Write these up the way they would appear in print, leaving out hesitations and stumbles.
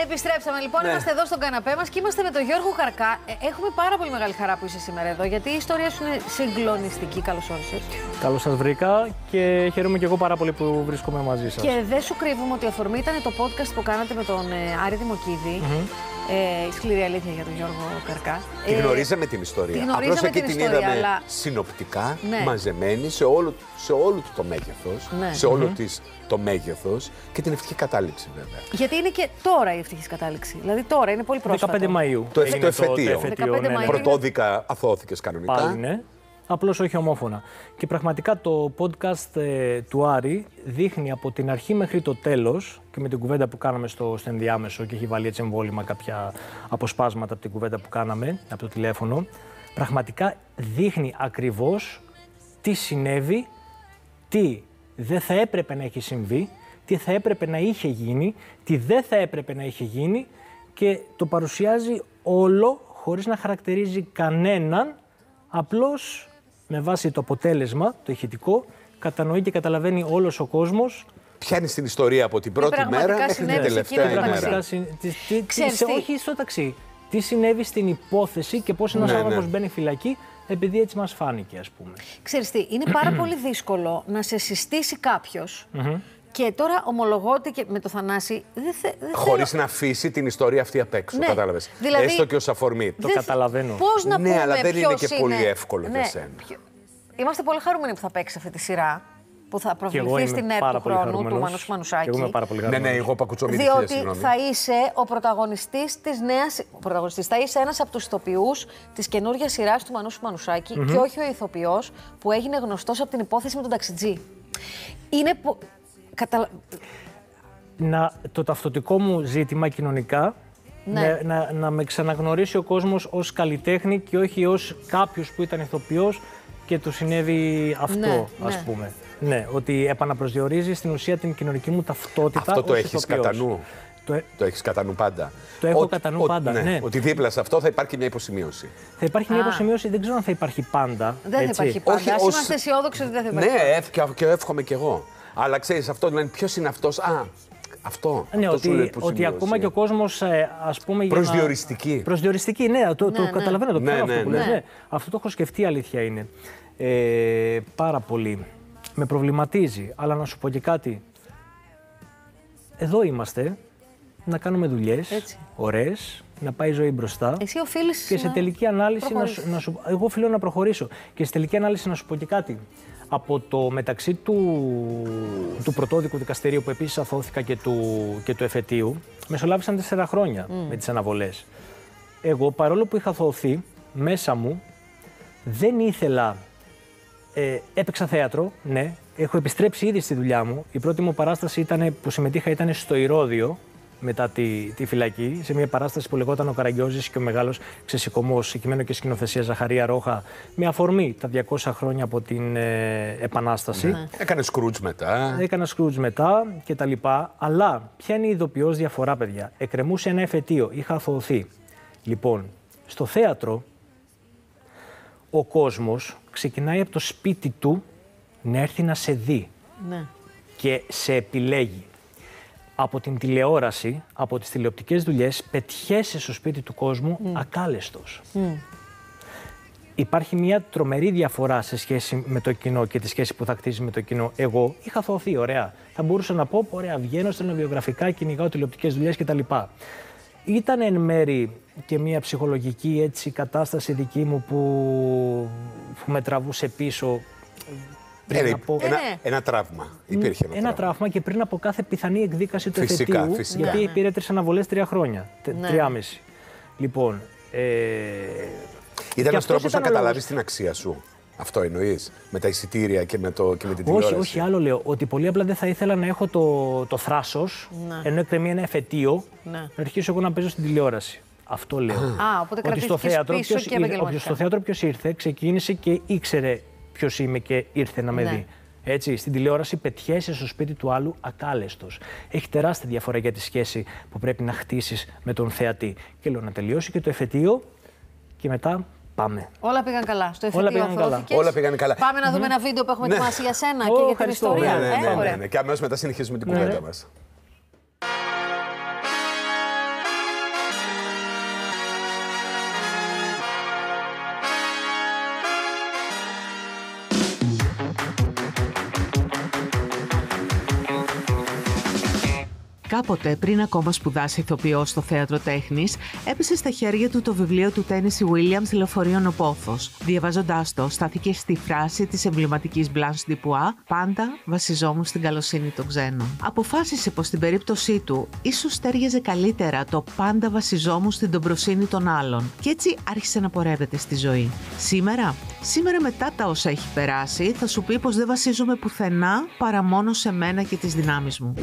Επιστρέψαμε λοιπόν, ναι. Είμαστε εδώ στον καναπέ μας και είμαστε με τον Γιώργο Καρκά. Έχουμε πάρα πολύ μεγάλη χαρά που είσαι σήμερα εδώ, γιατί η ιστορία σου είναι συγκλονιστική. Καλώς όρισες. Καλώς σας βρήκα και χαίρομαι και εγώ πάρα πολύ που βρίσκομαι μαζί σας. Και δεν σου κρύβουμε ότι η αφορμή ήταν το podcast που κάνατε με τον Άρη Δημοκίδη. Η σκληρή αλήθεια για τον Γιώργο Καρκά. Τη γνωρίζαμε την ιστορία. Απλώς εκεί την ιστορία, είδαμε αλλά... συνοπτικά, ναι. Μαζεμένη σε όλο, το μέγεθος, ναι. Σε όλο της το μέγεθος και την ευτυχή κατάληξη βέβαια. Γιατί είναι και τώρα η ευτυχής κατάληξη. Δηλαδή τώρα είναι πολύ πρόσφατα. 15 Μαΐου. Το εφετείο. Ναι. Πρωτόδικα αθώθηκες κανονικά. Πάλι, ναι. Απλώς όχι ομόφωνα. Και πραγματικά το podcast του Άρη δείχνει από την αρχή μέχρι το τέλος και με την κουβέντα που κάναμε στο ενδιάμεσο και έχει βάλει έτσι εμβόλυμα κάποια αποσπάσματα από την κουβέντα που κάναμε, από το τηλέφωνο, πραγματικά δείχνει ακριβώς τι συνέβη, τι δεν θα έπρεπε να έχει συμβεί, τι θα έπρεπε να είχε γίνει, τι δεν θα έπρεπε να είχε γίνει και το παρουσιάζει όλο χωρίς να χαρακτηρίζει κανέναν, απλώς... με βάση το αποτέλεσμα, το ηχητικό, κατανοεί και καταλαβαίνει όλος ο κόσμος. Πιάνει την ιστορία από την πρώτη μέρα μέχρι την τελευταία μέρα. Όχι στο ταξί. Τι συνέβη στην υπόθεση και πώς ένας άνθρωπος μπαίνει φυλακή, επειδή έτσι μας φάνηκε, ας πούμε. Ξέρεις τι, είναι πάρα πολύ δύσκολο να σε συστήσει κάποιος. Και τώρα ομολογώ ότι και με το Θανάση. Χωρίς να αφήσει την ιστορία αυτή απ' έξω. Ναι. Κατάλαβες. Δηλαδή, έστω και ως αφορμή. Το καταλαβαίνω. Πώς να πούμε ποιος είναι. Ναι, αλλά δεν είναι και πολύ εύκολο για σένα. Είμαστε πολύ χαρούμενοι που θα παίξει αυτή τη σειρά. Που θα προβληθεί στην ΕΡΤ του χρόνου του Μανού Σουμανουσάκη. Εγώ είμαι πάρα πολύ χαρούμενος. Ναι, ναι, εγώ πακουτσομήθηκα. Διότι θα είσαι ο πρωταγωνιστής της νέας. Ο πρωταγωνιστής θα είσαι ένας από τους ηθοποιούς της καινούργιας σειράς του Μανού Σουμανουσάκη και όχι ο ηθοποιός που έγινε γνωστός από την υπόθεση με τον ταξιτζή. Είναι. Το ταυτοτικό μου ζήτημα κοινωνικά, ναι. να με ξαναγνωρίσει ο κόσμος ως καλλιτέχνη και όχι ως κάποιος που ήταν ηθοποιός και του συνέβη αυτό, ναι, ας πούμε. Ναι, ότι επαναπροσδιορίζει στην ουσία την κοινωνική μου ταυτότητα. Αυτό το έχεις κατά νου. Το έχεις κατά νου πάντα. Το έχω κατά νου πάντα, ναι. Ότι δίπλα σε αυτό θα υπάρχει μια υποσημείωση. Θα υπάρχει μια υποσημείωση, δεν ξέρω αν θα υπάρχει πάντα. Δεν θα υπάρχει πάντα. Ας είμαστε αισιόδοξοι ότι δεν θα υπάρχει. Ναι, και εύχομαι κι εγώ. Αλλά ξέρεις αυτό, δηλαδή ποιος είναι αυτός, αυτό. Ναι, ότι ακόμα και ο κόσμος, ας πούμε... Προσδιοριστική. Προσδιοριστική, ναι, το καταλαβαίνω, το πιάνω αυτό που λες. Ναι. Αυτό το έχω σκεφτεί, αλήθεια είναι. Πάρα πολύ. Με προβληματίζει, αλλά να σου πω και κάτι. Εδώ είμαστε, να κάνουμε δουλειές, ωραίες, να πάει η ζωή μπροστά. Εσύ οφείλεις και σε τελική ανάλυση να σου... Εγώ οφείλω να προχωρήσω. Και σε τελική ανάλυση να σου πω και κάτι. Από το μεταξύ του πρωτόδικου δικαστηρίου που επίσης αθώθηκα και του εφετείου, μεσολάβησαν 4 χρόνια με τις αναβολές. Εγώ παρόλο που είχα αθωωθεί, μέσα μου δεν ήθελα... έπαιξα θέατρο, ναι, έχω επιστρέψει ήδη στη δουλειά μου. Η πρώτη μου παράσταση που συμμετείχα ήταν στο Ηρώδιο, μετά τη φυλακή, σε μια παράσταση που λεγόταν «Ο Καραγκιόζης και ο Μεγάλος Ξεσηκωμός», κειμένο και σκηνοθεσία Ζαχαρία Ρόχα, με αφορμή τα 200 χρόνια από την Επανάσταση. Ναι. Έκανε Scrooge μετά. Έκανα Scrooge μετά και τα λοιπά. Αλλά ποια είναι η ειδοποιός διαφορά, παιδιά. Εκκρεμούσε ένα εφετείο, είχα αθωωθεί. Λοιπόν, στο θέατρο ο κόσμος ξεκινάει από το σπίτι του να έρθει να σε δει, ναι. Και σε επιλέγει. Από την τηλεόραση, από τις τηλεοπτικές δουλειές, πετιέσαι στο σπίτι του κόσμου ακάλεστος. Υπάρχει μια τρομερή διαφορά σε σχέση με το κοινό και τη σχέση που θα κτίζει με το κοινό. Εγώ είχα αθωωθεί, ωραία. Θα μπορούσα να πω, ωραία, βγαίνω στενοβιογραφικά, κυνηγάω τηλεοπτικές δουλειές κτλ. Ήταν εν μέρη και μια ψυχολογική έτσι, κατάσταση δική μου που με τραβούσε πίσω. Ένα τραύμα. Υπήρχε ένα τραύμα και πριν από κάθε πιθανή εκδίκαση του εφετείου, γιατί πήρε 3 αναβολές 3 χρόνια. 3,5. Λοιπόν. Ήταν ένας τρόπος να καταλάβεις την αξία σου. Αυτό εννοείς. Με τα εισιτήρια και με την τηλεόραση. Όχι, άλλο λέω. Ότι πολύ απλά δεν θα ήθελα να έχω το θράσος, ενώ εκκρεμεί ένα εφετείο, να αρχίσω εγώ να παίζω στην τηλεόραση. Αυτό λέω. Οπότε στο θέατρο ποιος ήρθε, ξεκίνησε και ήξερε. Ποιος είμαι και ήρθε να με δει. Έτσι, στην τηλεόραση πετιέσαι στο σπίτι του άλλου ακάλεστος. Έχει τεράστια διαφορά για τη σχέση που πρέπει να χτίσεις με τον θεατή. Και λέω να τελειώσει και το εφετείο και μετά πάμε. Όλα πήγαν καλά. Στο εφετείο αθώθηκες. Όλα πήγαν καλά. Πάμε να δούμε ένα βίντεο που έχουμε ετοιμάσει για σένα και για την ιστορία. Ναι. Και αμέσως μετά συνεχίζουμε την κουβέντα μας. Κάποτε, πριν ακόμα σπουδάσει ηθοποιός στο θέατρο τέχνης, έπεσε στα χέρια του το βιβλίο του Τένεσι Ουίλιαμς «Λεωφορείον ο Πόθος». Διαβάζοντάς το, στάθηκε στη φράση της εμβληματικής Blanche DuBois «Πάντα βασιζόμουν στην καλοσύνη των ξένων». Αποφάσισε πως στην περίπτωσή του ίσως στέργεζε καλύτερα το «Πάντα βασιζόμουν στην τομπροσύνη των άλλων» και έτσι άρχισε να πορεύεται στη ζωή. Σήμερα μετά τα όσα έχει περάσει, θα σου πει πως δεν βασίζομαι πουθενά παρά μόνο σε μένα και τις δυνάμεις μου.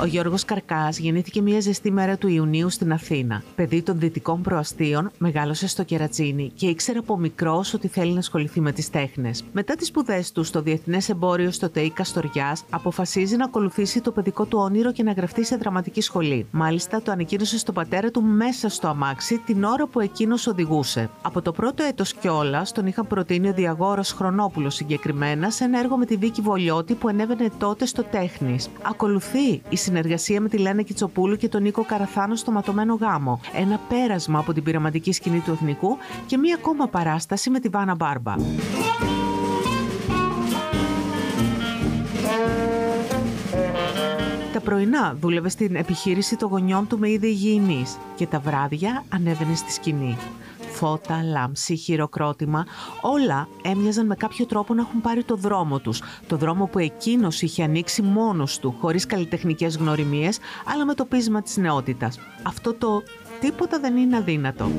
Ο Γιώργος Καρκάς γεννήθηκε μια ζεστή μέρα του Ιουνίου στην Αθήνα. Παιδί των δυτικών προαστίων, μεγάλωσε στο Κερατσίνι και ήξερε από μικρός ότι θέλει να ασχοληθεί με τις τέχνες. Μετά τις σπουδές του στο Διεθνές Εμπόριο στο ΤΕΙ Καστοριάς, αποφασίζει να ακολουθήσει το παιδικό του όνειρο και να γραφτεί σε δραματική σχολή. Μάλιστα, το ανακοίνωσε στον πατέρα του μέσα στο αμάξι την ώρα που εκείνος οδηγούσε. Από το πρώτο έτος κιόλας, τον είχαν προτείνει ο Διαγόρος Χρονόπουλος συγκεκριμένα σε ένα έργο με τη Βίκη Βολιώτη που ανέβαινε τότε στο Τέχνης. Ακολουθεί συνεργασία με τη Λένα Κιτσοπούλου και τον Νίκο Καραθάνο στο Ματωμένο Γάμο, ένα πέρασμα από την πειραματική σκηνή του Εθνικού και μία ακόμα παράσταση με τη Βάνα Μπάρμπα. Τα πρωινά δούλευε στην επιχείρηση των γονιών του με είδη υγιεινής και τα βράδια ανέβαινε στη σκηνή. Φώτα, λάμψη, χειροκρότημα, όλα έμοιαζαν με κάποιο τρόπο να έχουν πάρει το δρόμο τους. Το δρόμο που εκείνος είχε ανοίξει μόνος του, χωρίς καλλιτεχνικές γνωριμίες, αλλά με το πείσμα της νεότητας. Αυτό το «τίποτα δεν είναι αδύνατο».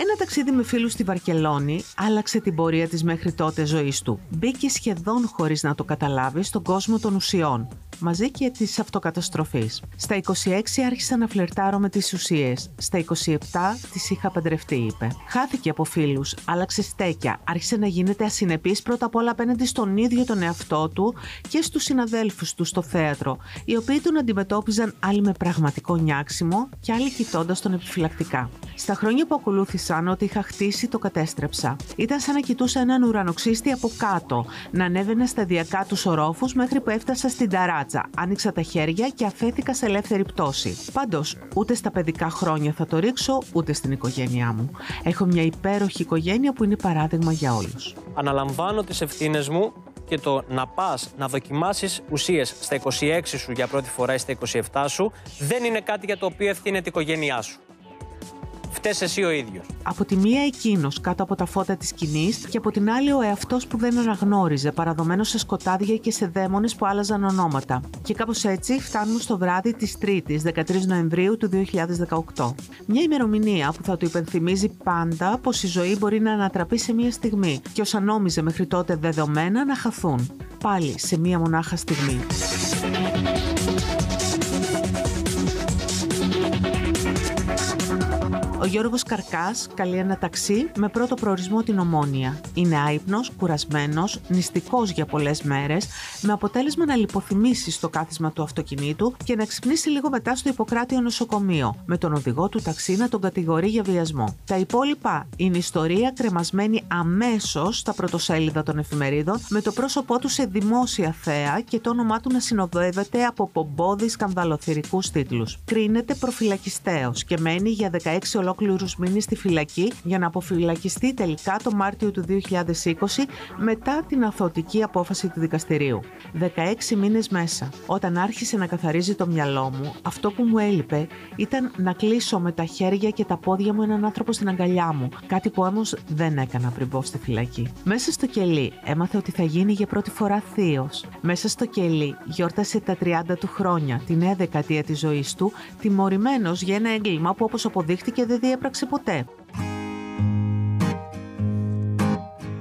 Ένα ταξίδι με φίλους στη Βαρκελόνη άλλαξε την πορεία της μέχρι τότε ζωής του. Μπήκε σχεδόν χωρίς να το καταλάβει στον κόσμο των ουσιών, μαζί και της αυτοκαταστροφής. Στα 26 άρχισα να φλερτάρω με τις ουσίες. Στα 27 τις είχα παντρευτεί, είπε. Χάθηκε από φίλους, άλλαξε στέκια, άρχισε να γίνεται ασυνεπής πρώτα απ' όλα απέναντι στον ίδιο τον εαυτό του και στους συναδέλφους του στο θέατρο, οι οποίοι τον αντιμετώπιζαν άλλοι με πραγματικό νιάξιμο και άλλοι κοιτώντας τον επιφυλακτικά. Στα χρόνια που ακολούθησαν, ότι είχα χτίσει, το κατέστρεψα. Ήταν σαν να κοιτούσα έναν ουρανοξύστη από κάτω, να ανέβαινα σταδιακά τους ορόφους μέχρι που έφτασα στην ταράτσα. Άνοιξα τα χέρια και αφέθηκα σε ελεύθερη πτώση. Πάντως, ούτε στα παιδικά χρόνια θα το ρίξω, ούτε στην οικογένειά μου. Έχω μια υπέροχη οικογένεια που είναι παράδειγμα για όλους. Αναλαμβάνω τις ευθύνες μου και το να πας να δοκιμάσεις ουσίες στα 26 σου για πρώτη φορά ή στα 27 σου δεν είναι κάτι για το οποίο ευθύνεται η οικογένειά σου. Φταίς εσύ ο ίδιος. Από τη μία εκείνος κάτω από τα φώτα της σκηνής και από την άλλη ο εαυτός που δεν αναγνώριζε, παραδομένος σε σκοτάδια και σε δαίμονες που άλλαζαν ονόματα. Και κάπως έτσι φτάνουμε στο βράδυ της Τρίτης, 13 Νοεμβρίου του 2018. Μια ημερομηνία που θα του υπενθυμίζει πάντα πως η ζωή μπορεί να ανατραπεί σε μια στιγμή και όσα νόμιζε μέχρι τότε δεδομένα να χαθούν. Πάλι σε μια μονάχα στιγμή. Ο Γιώργος Καρκάς καλεί ένα ταξί με πρώτο προορισμό την Ομόνια. Είναι άυπνος, κουρασμένος, νηστικός για πολλές μέρες, με αποτέλεσμα να λιποθυμήσει στο κάθισμα του αυτοκινήτου και να ξυπνήσει λίγο μετά στο Ιπποκράτειο νοσοκομείο, με τον οδηγό του ταξί να τον κατηγορεί για βιασμό. Τα υπόλοιπα είναι ιστορία κρεμασμένη αμέσως στα πρωτοσέλιδα των εφημερίδων, με το πρόσωπό του σε δημόσια θέα και το όνομά του να συνοδεύεται από πομπόδι σκανδαλοθυρικούς τίτλους. Κρίνεται προφυλακιστέος και μένει για 16 ολόκληρους μήνες στη φυλακή για να αποφυλακιστεί τελικά το Μάρτιο του 2020 μετά την αθωωτική απόφαση του δικαστηρίου. 16 μήνες μέσα. Όταν άρχισε να καθαρίζει το μυαλό μου, αυτό που μου έλειπε ήταν να κλείσω με τα χέρια και τα πόδια μου έναν άνθρωπο στην αγκαλιά μου, κάτι που όμως δεν έκανα πριν μπω στη φυλακή. Μέσα στο κελί έμαθε ότι θα γίνει για πρώτη φορά θείος. Μέσα στο κελί γιόρτασε τα 30 του χρόνια, την 11η αιτία της ζωής του, τιμωρημένος για ένα έγκλημα που όπως αποδείχτηκε δεν διέπραξε ποτέ.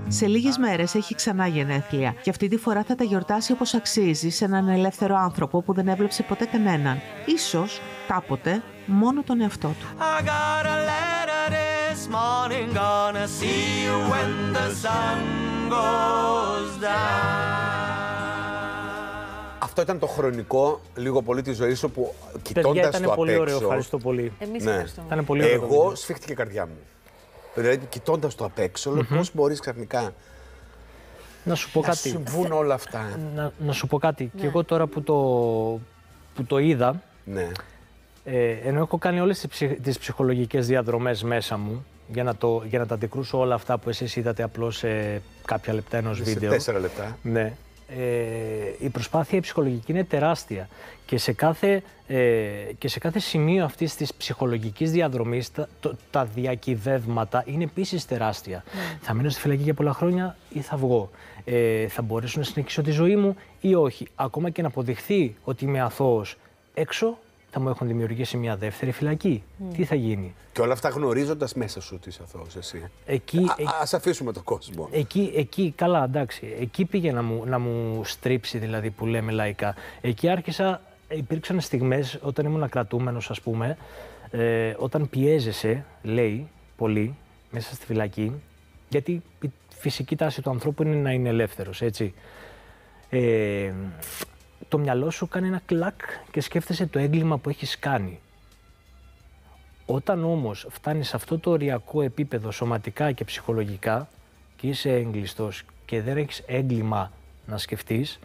Σε λίγες μέρες έχει ξανά γενέθλια και αυτή τη φορά θα τα γιορτάσει όπως αξίζει, σε έναν ελεύθερο άνθρωπο που δεν έβλεψε ποτέ κανέναν. Ίσως κάποτε μόνο τον εαυτό του. Αυτό ήταν το χρονικό, λίγο πολύ, τη ζωή σου που κοιτώντας το απ' πολύ έξω, ωραίο, ευχαριστώ πολύ. Εμείς ναι. Πολύ ωραίο. Εγώ σφίχτηκε η καρδιά μου. Δηλαδή κοιτώντας το απ' έξω, πώς μπορείς ξαφνικά να σου πω κάτι. Συμβούν όλα αυτά. Να σου πω κάτι. Ναι. Και εγώ τώρα που το είδα, ναι. Ενώ έχω κάνει όλες τις ψυχολογικές διαδρομές μέσα μου, για να τα αντικρούσω όλα αυτά που εσείς είδατε απλώς σε κάποια λεπτά ενός βίντεο. Σε 4 λεπτά. Ναι. Η προσπάθεια ψυχολογική είναι τεράστια και σε κάθε σημείο αυτής της ψυχολογικής διαδρομής τα διακυβεύματα είναι επίσης τεράστια. Θα μείνω στη φυλακή για πολλά χρόνια ή θα βγω, θα μπορέσω να συνεχίσω τη ζωή μου ή όχι. Ακόμα και να αποδειχθεί ότι είμαι αθώος έξω, θα μου έχουν δημιουργήσει μια δεύτερη φυλακή. Τι θα γίνει. Και όλα αυτά γνωρίζοντας μέσα σου ότι είσαι αθώος εσύ. Ας αφήσουμε τον κόσμο. Εκεί, καλά, εντάξει. Εκεί πήγε να μου στρίψει, δηλαδή, που λέμε λαϊκά. Εκεί υπήρξαν στιγμές όταν ήμουν κρατούμενος, ας πούμε, όταν πιέζεσαι, λέει, πολύ, μέσα στη φυλακή, γιατί η φυσική τάση του ανθρώπου είναι να είναι ελεύθερος, έτσι. Το μυαλό σου κάνει ένα κλακ και σκέφτεσαι το έγκλημα που έχεις κάνει. Όταν όμως φτάνεις σε αυτό το οριακό επίπεδο σωματικά και ψυχολογικά και είσαι έγκλειστος και δεν έχεις έγκλημα να σκεφτείς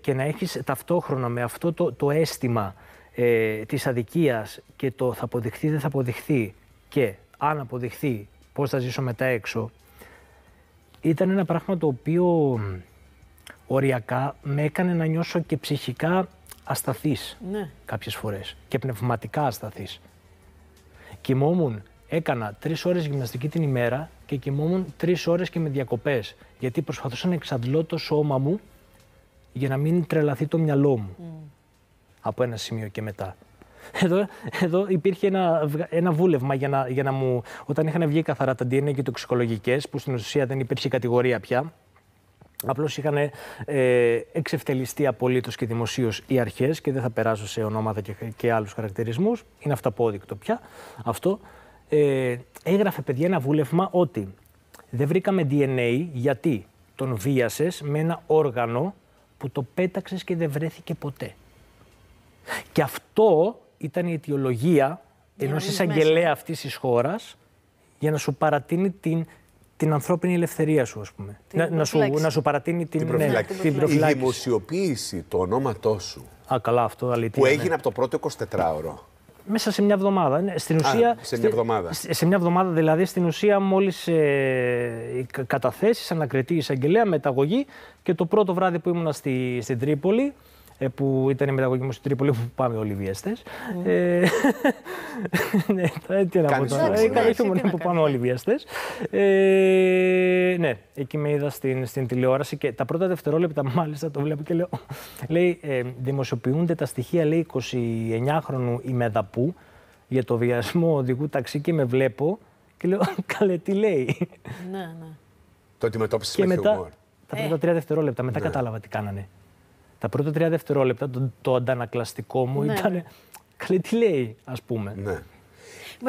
και να έχεις ταυτόχρονα με αυτό το αίσθημα της αδικίας και το θα αποδειχθεί, δεν θα αποδειχθεί και αν αποδειχθεί πώς θα ζήσω μετά έξω, ήταν ένα πράγμα το οποίο οριακά με έκανε να νιώσω και ψυχικά ασταθής, ναι, κάποιες φορές και πνευματικά ασταθής. Κοιμόμουν, έκανα 3 ώρες γυμναστική την ημέρα και κοιμόμουν 3 ώρες και με διακοπές, γιατί προσπαθούσα να εξαντλώ το σώμα μου για να μην τρελαθεί το μυαλό μου από ένα σημείο και μετά. Εδώ υπήρχε ένα βούλευμα για να μου... Όταν είχαν βγει καθαρά τα DNA και τοξικολογικές, που στην ουσία δεν υπήρχε κατηγορία πια, απλώς είχαν εξευτελιστεί απολύτως και δημοσίως οι αρχές και δεν θα περάσω σε ονόματα και άλλους χαρακτηρισμούς. Είναι αυταπόδεικτο πια αυτό. Έγραφε, παιδιά, ένα βούλευμα ότι δεν βρήκαμε DNA γιατί τον βίασες με ένα όργανο που το πέταξες και δεν βρέθηκε ποτέ. Και αυτό ήταν η αιτιολογία ενός εισαγγελέα αυτής της χώρας για να σου παρατείνει την ανθρώπινη ελευθερία σου, ας πούμε. Να σου παρατείνει την προφυλάξη. Η δημοσιοποίηση του ονόματός σου. Α, καλά, αυτό αλήθεια. Που έγινε από το πρώτο 24ωρο. Μέσα σε μια εβδομάδα. Στην ουσία, σε μια εβδομάδα. Σε μια εβδομάδα, δηλαδή, στην ουσία, μόλις καταθέσεις, ανακριτή εισαγγελέα, μεταγωγή και το πρώτο βράδυ που ήμουνα στην Τρίπολη, που ήταν η μεταγωγή μου στην Τρίπολη, που πάμε όλοι οι βιαστές. Ναι, τι να πω τώρα. Που πάμε όλοι οι βιαστές. Ναι, εκεί με είδα στην τηλεόραση και τα πρώτα δευτερόλεπτα μάλιστα το βλέπω και λέω... Λέει, δημοσιοποιούνται τα στοιχεία, λέει, 29χρονου ημεδαπού για το βιασμό οδηγού ταξί και με βλέπω και λέω, καλέ, τι λέει. Ναι, ναι. Το αντιμετώπισες με χιουμόρ. Τα πρώτα 3 δευτερόλεπτα, μετά κατάλαβα τι κάνανε. Τα πρώτα 3 δευτερόλεπτα, το αντανακλαστικό μου ήταν, καλέ, τι λέει, ας πούμε. Ναι.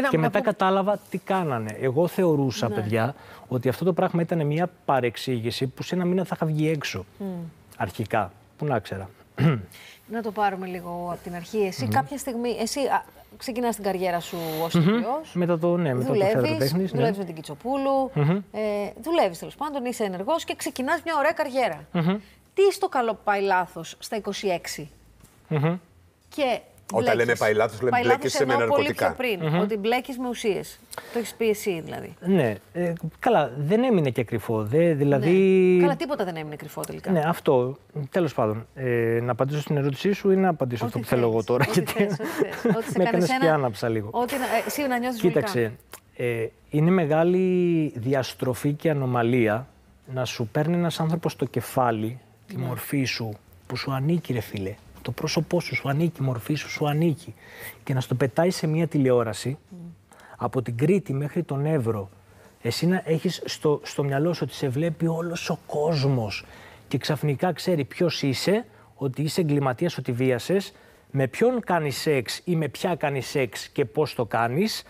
Και μετά κατάλαβα τι κάνανε. Εγώ θεωρούσα, παιδιά, ότι αυτό το πράγμα ήταν μια παρεξήγηση που σε ένα μήνα θα είχα βγει έξω, αρχικά, που να ξέρα. Να το πάρουμε λίγο από την αρχή. Εσύ κάποια στιγμή, ξεκινάς την καριέρα σου ως ηθοποιός. Μετά το θεατροτέχνης. Δουλεύεις με την Κιτσοπούλου, δουλεύεις τέλος πάντων, είσαι ενεργός και ξεκινάς μια ωραία καριέρα. Τι στο καλό πάει λάθος στα 26. Και όταν λέμε πάει λάθος, λέμε μπλέκεσαι με ναρκωτικά. Πολύ πιο πριν, ότι μπλέκεις με ουσίες. Το έχεις πει εσύ, δηλαδή. Ναι. Καλά, δεν έμεινε και κρυφό. Δηλαδή... Καλά, τίποτα δεν έμεινε κρυφό τελικά. Ναι, αυτό. Τέλος πάντων, να απαντήσω στην ερώτησή σου ή να απαντήσω αυτό που θέλω εγώ τώρα. Με έκανες και άναψα λίγο. Εσύ να νιώθεις βουλικά. Κοίταξε, είναι μεγάλη διαστροφή και ανομαλία να σου παίρνει ένας άνθρωπος το κεφάλι, τη μορφή σου, που σου ανήκει, ρε φίλε. Το πρόσωπό σου σου ανήκει, η μορφή σου σου ανήκει. Και να στο πετάει σε μια τηλεόραση, από την Κρήτη μέχρι τον Εύρο, εσύ να έχεις στο μυαλό σου ότι σε βλέπει όλος ο κόσμος και ξαφνικά ξέρει ποιος είσαι, ότι είσαι εγκληματίας, ότι βίασες, με ποιον κάνεις σεξ ή με ποια κάνεις σεξ και πώς το κάνεις,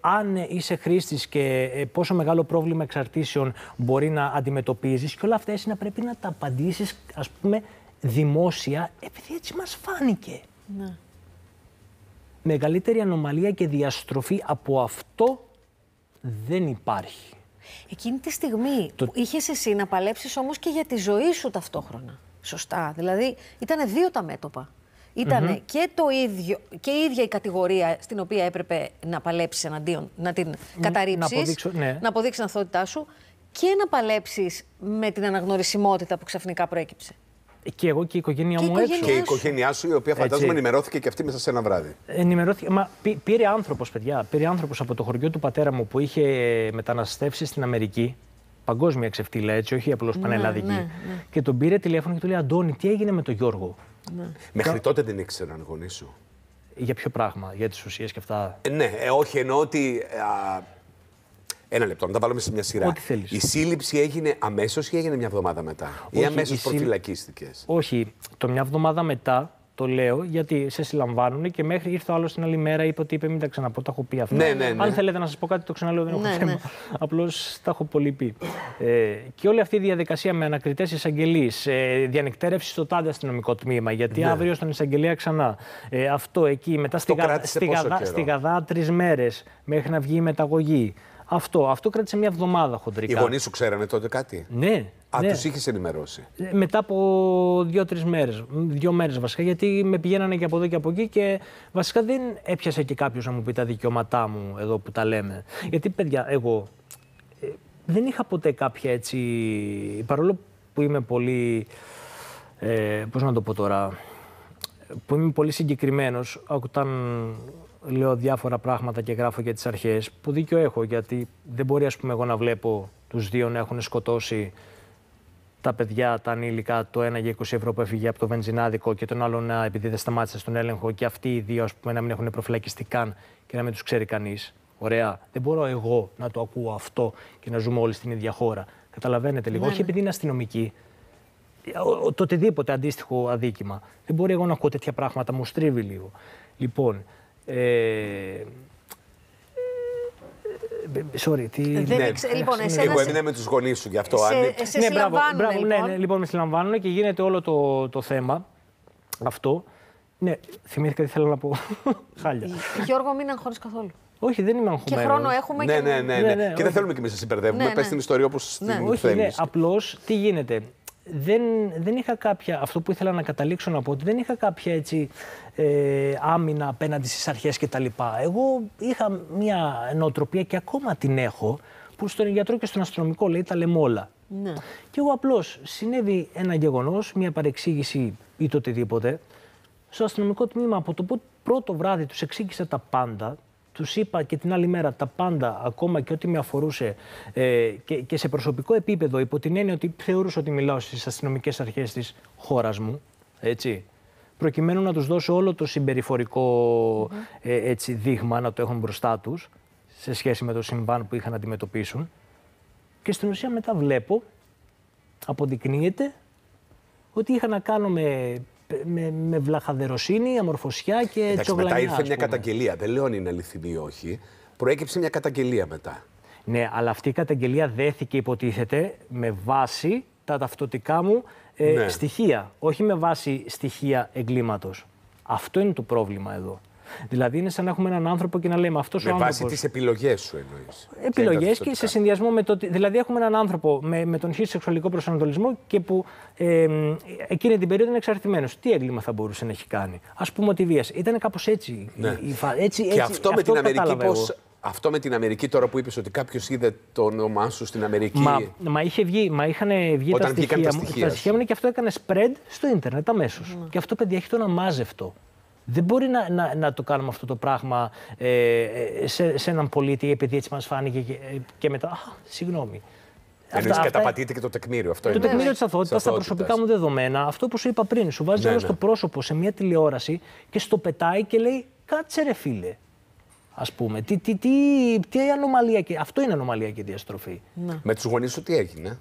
αν είσαι χρήστης και πόσο μεγάλο πρόβλημα εξαρτήσεων μπορεί να αντιμετωπίζεις και όλα αυτά εσύ να πρέπει να τα απαντήσεις, ας πούμε, δημόσια, επειδή έτσι μας φάνηκε. Ναι. Μεγαλύτερη ανομαλία και διαστροφή από αυτό δεν υπάρχει. Εκείνη τη στιγμή που είχες εσύ να παλέψεις όμως και για τη ζωή σου ταυτόχρονα, σωστά, δηλαδή ήταν 2 τα μέτωπα. Ήταν και το ίδιο, και η ίδια η κατηγορία στην οποία έπρεπε να παλέψεις εναντίον, να την καταρρύψεις, να αποδείξεις την αθότητά σου και να παλέψεις με την αναγνωρισιμότητα που ξαφνικά προέκυψε. Και εγώ και η οικογένειά μου έξω. Και η οικογένειά σου, η οποία φαντάζομαι ενημερώθηκε και αυτή μέσα σε ένα βράδυ. Ενημερώθηκε. Μα πήρε άνθρωπος, παιδιά. Πήρε άνθρωπος από το χωριό του πατέρα μου που είχε μεταναστεύσει στην Αμερική. Παγκόσμια ξεφτύλα, έτσι, όχι απλώς πανελλαδική. Ναι, ναι, ναι. Και τον πήρε τηλέφωνο και του λέει: Αντώνη, τι έγινε με τον Γιώργο. Ναι. Μέχρι τότε δεν ήξεραν οι γονείς σου. Για ποιο πράγμα, για τις ουσίες και αυτά. Ναι, όχι, εννοώ ότι. Ένα λεπτό, να τα βάλουμε σε μια σειρά. Η σύλληψη έγινε αμέσως ή έγινε μια εβδομάδα μετά, ή αμέσως προφυλακίστηκες? Όχι, το μια εβδομάδα μετά το λέω γιατί σε συλλαμβάνουν και μέχρι ήρθε ο άλλος την άλλη μέρα, είπε ότι είπε μην τα ξαναπώ, τα έχω πει αυτά. Ναι, ναι, ναι. Αν θέλετε να σας πω κάτι, το ξαναλέω, δεν έχω θέμα. Απλώς τα έχω πολύ πει. Και όλη αυτή η διαδικασία με ανακριτές εισαγγελείς, διανυκτέρευση στο τάδε αστυνομικό τμήμα, γιατί αύριο στον εισαγγελέα ξανά. Αυτό εκεί, μετά στη Γαδά 3 μέρες μέχρι να βγει η μεταγωγή. Αυτό κράτησε μια εβδομάδα χοντρικά. Οι γονείς σου ξέρανε τότε κάτι? Ναι. Τους είχες ενημερώσει? Μετά από 2-3 μέρες. 2 μέρες βασικά, γιατί με πηγαίνανε και από εδώ και από εκεί και βασικά δεν έπιασε και κάποιος να μου πει τα δικαιώματά μου εδώ που τα λέμε. Γιατί, παιδιά, εγώ δεν είχα ποτέ κάποια έτσι. Παρόλο που είμαι πολύ. Πώς να το πω τώρα. Που είμαι πολύ συγκεκριμένος όταν λέω διάφορα πράγματα και γράφω για τις αρχές, που δίκιο έχω, γιατί δεν μπορεί, ας πούμε, εγώ να βλέπω τους δύο να έχουν σκοτώσει τα παιδιά, τα ανήλικα, το ένα για 20 ευρώ που έφυγε από το βενζινάδικο και τον άλλο να, επειδή δεν σταμάτησε στον έλεγχο, και αυτοί οι δύο, ας πούμε, να μην έχουν προφυλακιστεί καν και να μην τους ξέρει κανείς. Ωραία. Δεν μπορώ εγώ να το ακούω αυτό και να ζούμε όλοι στην ίδια χώρα. Καταλαβαίνετε λίγο. Ναι, όχι επειδή είναι αστυνομική. Το οτιδήποτε αντίστοιχο αδίκημα. Δεν μπορεί εγώ να ακούω τέτοια πράγματα. Μου στρίβει λίγο. Λοιπόν. Sorry, τι... Λοιπόν, εγώ έμεινα με τους γονείς σου γι' αυτό. Ναι, μπράβο, ναι, λοιπόν, με συλλαμβάνουν και γίνεται όλο το θέμα αυτό. Ναι, θυμήθηκα τι θέλω να πω. Χάλια. Γιώργο, μην αγχώνεις καθόλου. Όχι, δεν είμαι αγχωμένος. Και χρόνο έχουμε και... Ναι. Και δεν θέλουμε κι εμείς να σε μπερδεύουμε. Πες την ιστορία όπως την θέλεις. Απλώς, τι γίνεται. Δεν είχα κάποια, αυτό που ήθελα να καταλήξω να πω, ότι δεν είχα κάποια έτσι άμυνα απέναντι στις αρχές κτλ. Εγώ είχα μια νοοτροπία και ακόμα την έχω, που στον γιατρό και στον αστυνομικό λέει τα λέμε όλα. Ναι. Και εγώ απλώς συνέβη ένα γεγονός, μια παρεξήγηση ή το οτιδήποτε. Στο αστυνομικό τμήμα από το πρώτο βράδυ τους εξήγησα τα πάντα. Τους είπα και την άλλη μέρα τα πάντα, ακόμα και ό,τι με αφορούσε και σε προσωπικό επίπεδο, υπό την έννοια ότι θεωρούσα ότι μιλάω στις αστυνομικές αρχές της χώρας μου, έτσι, προκειμένου να τους δώσω όλο το συμπεριφορικό έτσι, δείγμα, να το έχουν μπροστά τους, σε σχέση με το συμβάν που είχαν να αντιμετωπίσουν. Και στην ουσία μετά βλέπω, αποδεικνύεται, ότι είχα να κάνω με βλαχαδεροσύνη, αμορφωσιά και τσογλανιά. Μετά ήρθε μια καταγγελία. Δεν λέω αν είναι αληθινή ή όχι. Προέκυψε μια καταγγελία μετά. Ναι, αλλά αυτή η καταγγελία δέθηκε, υποτίθεται, με βάση τα ταυτοτικά μου στοιχεία. Όχι με βάση στοιχεία εγκλήματος. Αυτό είναι το πρόβλημα εδώ. Δηλαδή, είναι σαν να έχουμε έναν άνθρωπο και να λέμε αυτός ο άνθρωπος. Με βάση τις επιλογές σου, εννοείς. Επιλογές και σε συνδυασμό με το. Δηλαδή, έχουμε έναν άνθρωπο με τον χι σεξουαλικό προσανατολισμό και που εκείνη την περίοδο είναι εξαρτημένος. Τι έγκλημα θα μπορούσε να έχει κάνει? Ας πούμε ότι βίασε. Ήταν κάπως έτσι. Ναι. Και αυτό με την Αμερική πώς. Αυτό με την Αμερική, τώρα που είπες ότι κάποιος είδε το όνομά σου στην Αμερική. Μα είχαν βγει τα στοιχεία μου. Τα στοιχεία μου και αυτό έκανε spread στο ίντερνετ αμέσως. Και αυτό, παιδιά, έχει το αναμάζευτο. Δεν μπορεί να το κάνουμε αυτό το πράγμα σε έναν πολίτη, επειδή έτσι μας φάνηκε και μετά. Συγγνώμη. Εννοείς καταπατείτε και το τεκμήριο. Αυτό είναι. Το τεκμήριο της αθότητας, τα προσωπικά μου δεδομένα, αυτό που σου είπα πριν. Σου βάζει άλλο στο πρόσωπο σε μια τηλεόραση και στο πετάει και λέει κάτσε ρε φίλε. Ας πούμε. Τι ανομαλία. Αυτό είναι ανομαλία και διαστροφή. Ναι. Με τους γονείς σου τι έγινε?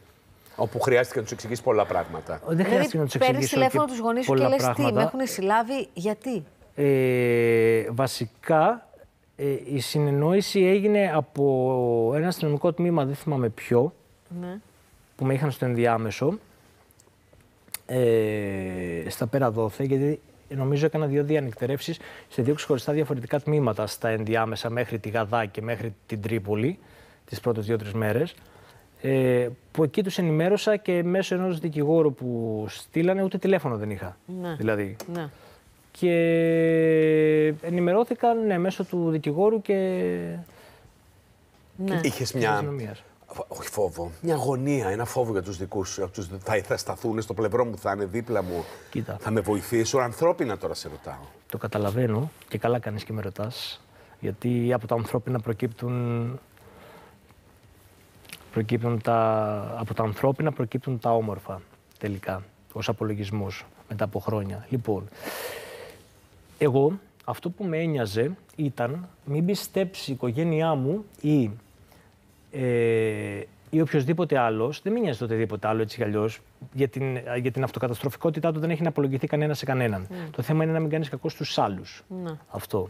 Όπου χρειάστηκε να τους εξηγήσει πολλά πράγματα. Δεν χρειάστηκε να τους εξηγήσει. Παίρνεις τηλέφωνο τους γονείς σου και λες τι, με έχουν συλλάβει, γιατί? Βασικά η συνεννόηση έγινε από ένα αστυνομικό τμήμα, δεν θυμάμαι ποιο, που με είχαν στο ενδιάμεσο, στα πέρα δόθε, γιατί νομίζω έκανα 2 διανυκτερεύσεις σε 2 ξεχωριστά διαφορετικά τμήματα στα ενδιάμεσα μέχρι τη Γαδά και μέχρι την Τρίπολη, τις πρώτες 2-3 μέρες. Που εκεί τους ενημέρωσα και μέσω ενός δικηγόρου που στείλανε, ούτε τηλέφωνο δεν είχα. Ναι. Δηλαδή. Ναι. και ενημερώθηκαν ναι, μέσω του δικηγόρου και... Ναι. Είχες μια... Όχι φόβο, μια αγωνία, ένα φόβο για τους δικούς σου. Θα σταθούν στο πλευρό μου, θα είναι δίπλα μου. Κοίτα. Θα με βοηθήσουν. Ανθρώπινα τώρα σε ρωτάω. Το καταλαβαίνω και καλά κάνεις και με ρωτάς. Γιατί από τα ανθρώπινα προκύπτουν τα όμορφα τελικά, ως απολογισμός μετά από χρόνια. Λοιπόν, εγώ αυτό που με ένοιαζε ήταν μην πιστέψει η οικογένειά μου ή οποιοδήποτε άλλο, δεν με νοιάζει οτιδήποτε άλλο έτσι κι αλλιώς, για την αυτοκαταστροφικότητά του δεν έχει να απολογηθεί κανένα σε κανέναν. Mm. Το θέμα είναι να μην κάνεις κακό στους άλλους. Mm. Αυτό.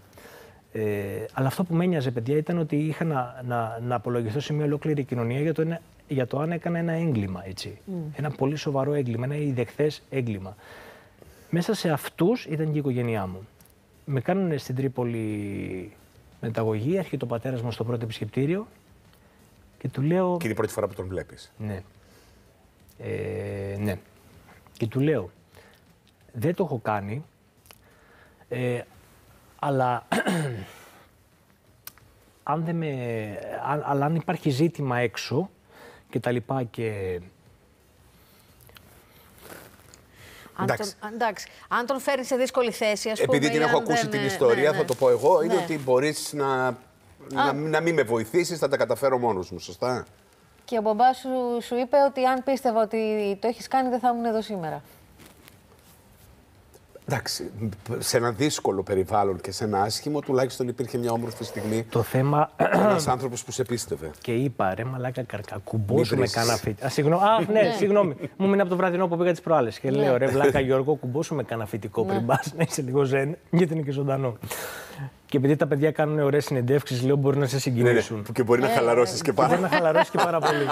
Αλλά αυτό που με ένοιαζε, παιδιά, ήταν ότι είχα να απολογηθώ σε μια ολόκληρη κοινωνία για το αν έκανα ένα έγκλημα. Έτσι. Mm. Ένα πολύ σοβαρό έγκλημα, ένα ιδεχθές έγκλημα. Μέσα σε αυτούς ήταν και η οικογένειά μου. Με κάνανε στην Τρίπολη μεταγωγή, έρχεται ο πατέρας μου στο πρώτο επισκεπτήριο. Και του λέω... Και είναι η πρώτη φορά που τον βλέπεις. Ναι. Ναι. Και του λέω, δεν το έχω κάνει, αλλά αν υπάρχει ζήτημα έξω και τα λοιπά και... Αν τον φέρνει σε δύσκολη θέση, ας πούμε... Επειδή την έχω ακούσει την ιστορία, ναι, ναι. Θα το πω εγώ, ναι. Είναι ότι μπορείς να μην με βοηθήσεις, θα τα καταφέρω μόνος μου, σωστά. Και ο μπαμπάς σου είπε ότι αν πίστευα ότι το έχεις κάνει, δεν θα ήμουν εδώ σήμερα. Εντάξει, σε ένα δύσκολο περιβάλλον και σε ένα άσχημο, τουλάχιστον υπήρχε μια όμορφη στιγμή. Το θέμα... Ένας άνθρωπος που σε πίστευε. Και είπα, ρε μαλάκα Καρκά, κουμπώσουμε κανένα φίτι. Συγγνώμη, μου μείνει από το βραδινό που πήγα τις προάλλες. Και λέω, ρε βλάκα Γιώργο, κουμπώσουμε κανένα φυτικό πριν πας, να είσαι λίγο ζεν, γιατί είναι και ζωντανό. Και επειδή τα παιδιά κάνουν ωραίες συνεντεύξεις, λέω μπορεί να σε συγκινήσουν. Ναι, και μπορεί να χαλαρώσεις και πάρα πολύ. Μπορεί να χαλαρώσεις και πάρα πολύ.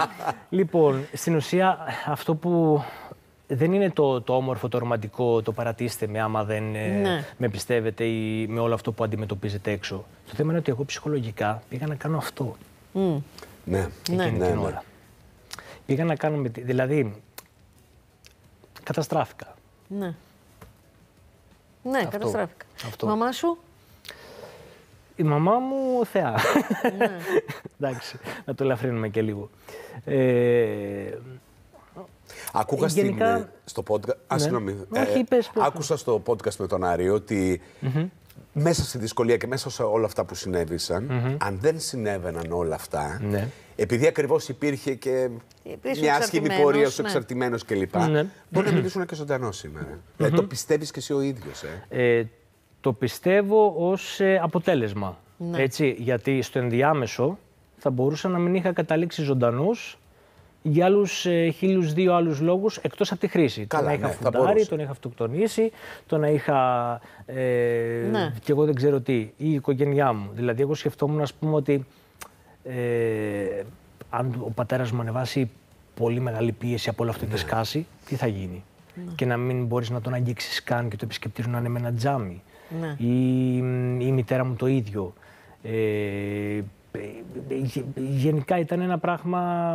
Λοιπόν, στην ουσία αυτό που δεν είναι το όμορφο, το ρομαντικό, το παρατήστε με άμα δεν με πιστεύετε ή με όλο αυτό που αντιμετωπίζετε έξω. Το θέμα είναι ότι εγώ ψυχολογικά πήγα να κάνω αυτό. Mm. Ναι, εκείνη την ώρα. Πήγα να κάνω, δηλαδή, καταστράφηκα. Ναι, καταστράφηκα. Αυτό. Μαμά σου. Η μαμά μου, θεά. Ναι. Εντάξει, να το ελαφρύνουμε και λίγο. Ακούγα γενικά... στο podcast... Άκουσα στο podcast με τον Άρη ότι μέσα στη δυσκολία και μέσα σε όλα αυτά που συνέβησαν, αν δεν συνέβαιναν όλα αυτά, επειδή ακριβώς υπήρχε και μια άσχημη πορεία ως εξαρτημένος κλπ. Μπορεί να μιλήσουν και ζωντανό σήμερα. Το πιστεύεις και εσύ ο ίδιος. Το πιστεύω ως αποτέλεσμα, έτσι, γιατί στο ενδιάμεσο θα μπορούσα να μην είχα καταλήξει ζωντανός για άλλους 1002 άλλους λόγους, εκτός από τη χρήση. Καλά, το να είχα φουντάρει, τον είχα αυτοκτονήσει, το να είχα και εγώ δεν ξέρω τι, ή η οικογένειά μου. Δηλαδή, εγώ σκεφτόμουν, ας πούμε, ότι αν ο πατέρας μου ανεβάσει πολύ μεγάλη πίεση από όλο αυτό και σκάσει, τι θα γίνει. Ναι. Και να μην μπορείς να τον αγγίξεις καν και το επισκεπτήριο να είναι με ένα τζάμι. Ναι. Η μητέρα μου το ίδιο. Γενικά ήταν ένα πράγμα...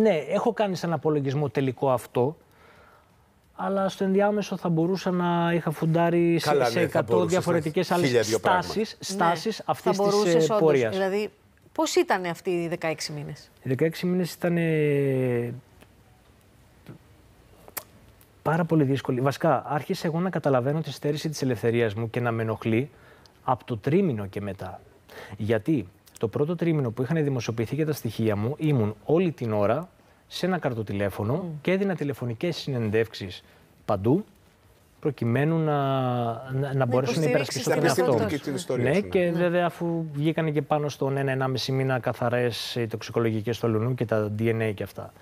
Ναι, έχω κάνει σαν απολογισμό τελικό αυτό, αλλά στο ενδιάμεσο θα μπορούσα να είχα φουντάρει σε 100 διαφορετικές άλλες στάσεις αυτής της πορείας. Δηλαδή, πώς ήταν αυτοί οι 16 μήνες? Οι 16 μήνες ήταν... Πάρα πολύ δύσκολη. Βασικά, άρχισα εγώ να καταλαβαίνω τη στέρηση της ελευθερίας μου και να με ενοχλεί από το τρίμηνο και μετά. Γιατί το πρώτο τρίμηνο που είχαν δημοσιοποιηθεί για τα στοιχεία μου ήμουν όλη την ώρα σε ένα καρτοτηλέφωνο και έδινα τηλεφωνικές συνεντεύξεις παντού προκειμένου να μπορέσουν να υπερασπιστούν τον εαυτό τους. Ναι, και βέβαια αφού βγήκαν και πάνω στον 1-1,5 μήνα καθαρές οι τοξικολογικές του αλουνού και τα DNA και αυτά.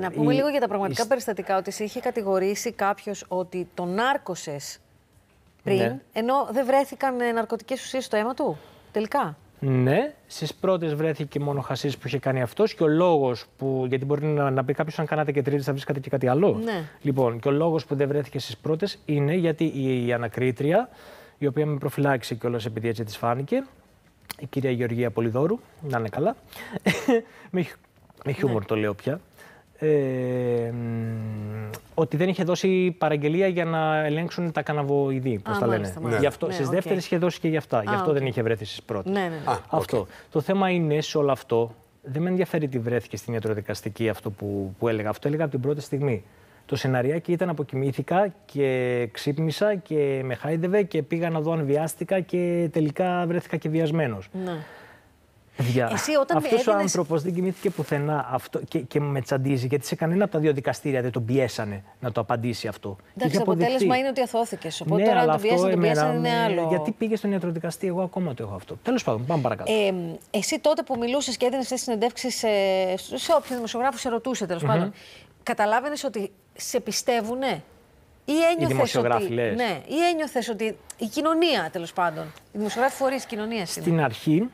Να πούμε λίγο για τα πραγματικά περιστατικά, ότι σε είχε κατηγορήσει κάποιος ότι τον νάρκωσες πριν, ενώ δεν βρέθηκαν ναρκωτικές ουσίες στο αίμα του, τελικά. Ναι, στις πρώτες βρέθηκε μόνο χασίς που είχε κάνει αυτός και ο λόγος που, γιατί μπορεί να πει κάποιος αν κάνατε και τρίτες θα βρίσκατε και κάτι άλλο. Ναι. Λοιπόν, και ο λόγος που δεν βρέθηκε στις πρώτες είναι γιατί η ανακρίτρια, η οποία με προφυλάξει κιόλας επειδή έτσι της φάνηκε, η κυρία Γεωργία Πολυδόρου, να είναι καλά, με χιούμορ το λέω πια. ότι δεν είχε δώσει παραγγελία για να ελέγξουν τα καναβοειδή, όπως τα λένε. Ναι. Γι' αυτό, ναι, στις δεύτερες είχε δώσει και για αυτά. Γι' αυτό δεν είχε βρεθεί στις πρώτες. Ναι, ναι, ναι. Αυτό. Okay. Το θέμα είναι σε όλο αυτό, δεν με ενδιαφέρει τι βρέθηκε στην ιατροδικαστική αυτό που έλεγα. Αυτό έλεγα από την πρώτη στιγμή. Το σεναριάκι ήταν αποκοιμήθηκα και ξύπνησα και με χάιδευε και πήγα να δω αν βιάστηκα και τελικά βρέθηκα και βιασμένος. Ναι. Αυτός ο άνθρωπος δεν κοιμήθηκε πουθενά και με τσαντίζει, γιατί σε κανένα από τα δύο δικαστήρια δεν τον πιέσανε να το απαντήσει αυτό. Εντάξει, το αποτέλεσμα είναι ότι αθώθηκες. Οπότε ναι, τώρα να τον πιέσανε είναι άλλο. Γιατί πήγες στον ιατροδικαστή, εγώ ακόμα το έχω αυτό. Τέλος πάντων, πάμε παρακάτω. Εσύ τότε που μιλούσες και έδινες τις συνεντεύξεις σε όποιον δημοσιογράφο σε ρωτούσε, τέλος πάντων, καταλάβαινες ότι σε πιστεύουνε. Ή ένιωθες ότι, ναι, ότι η κοινωνία, τέλος πάντων. Οι δημοσιογράφοι φορείς κοινωνίας. Στην αρχή.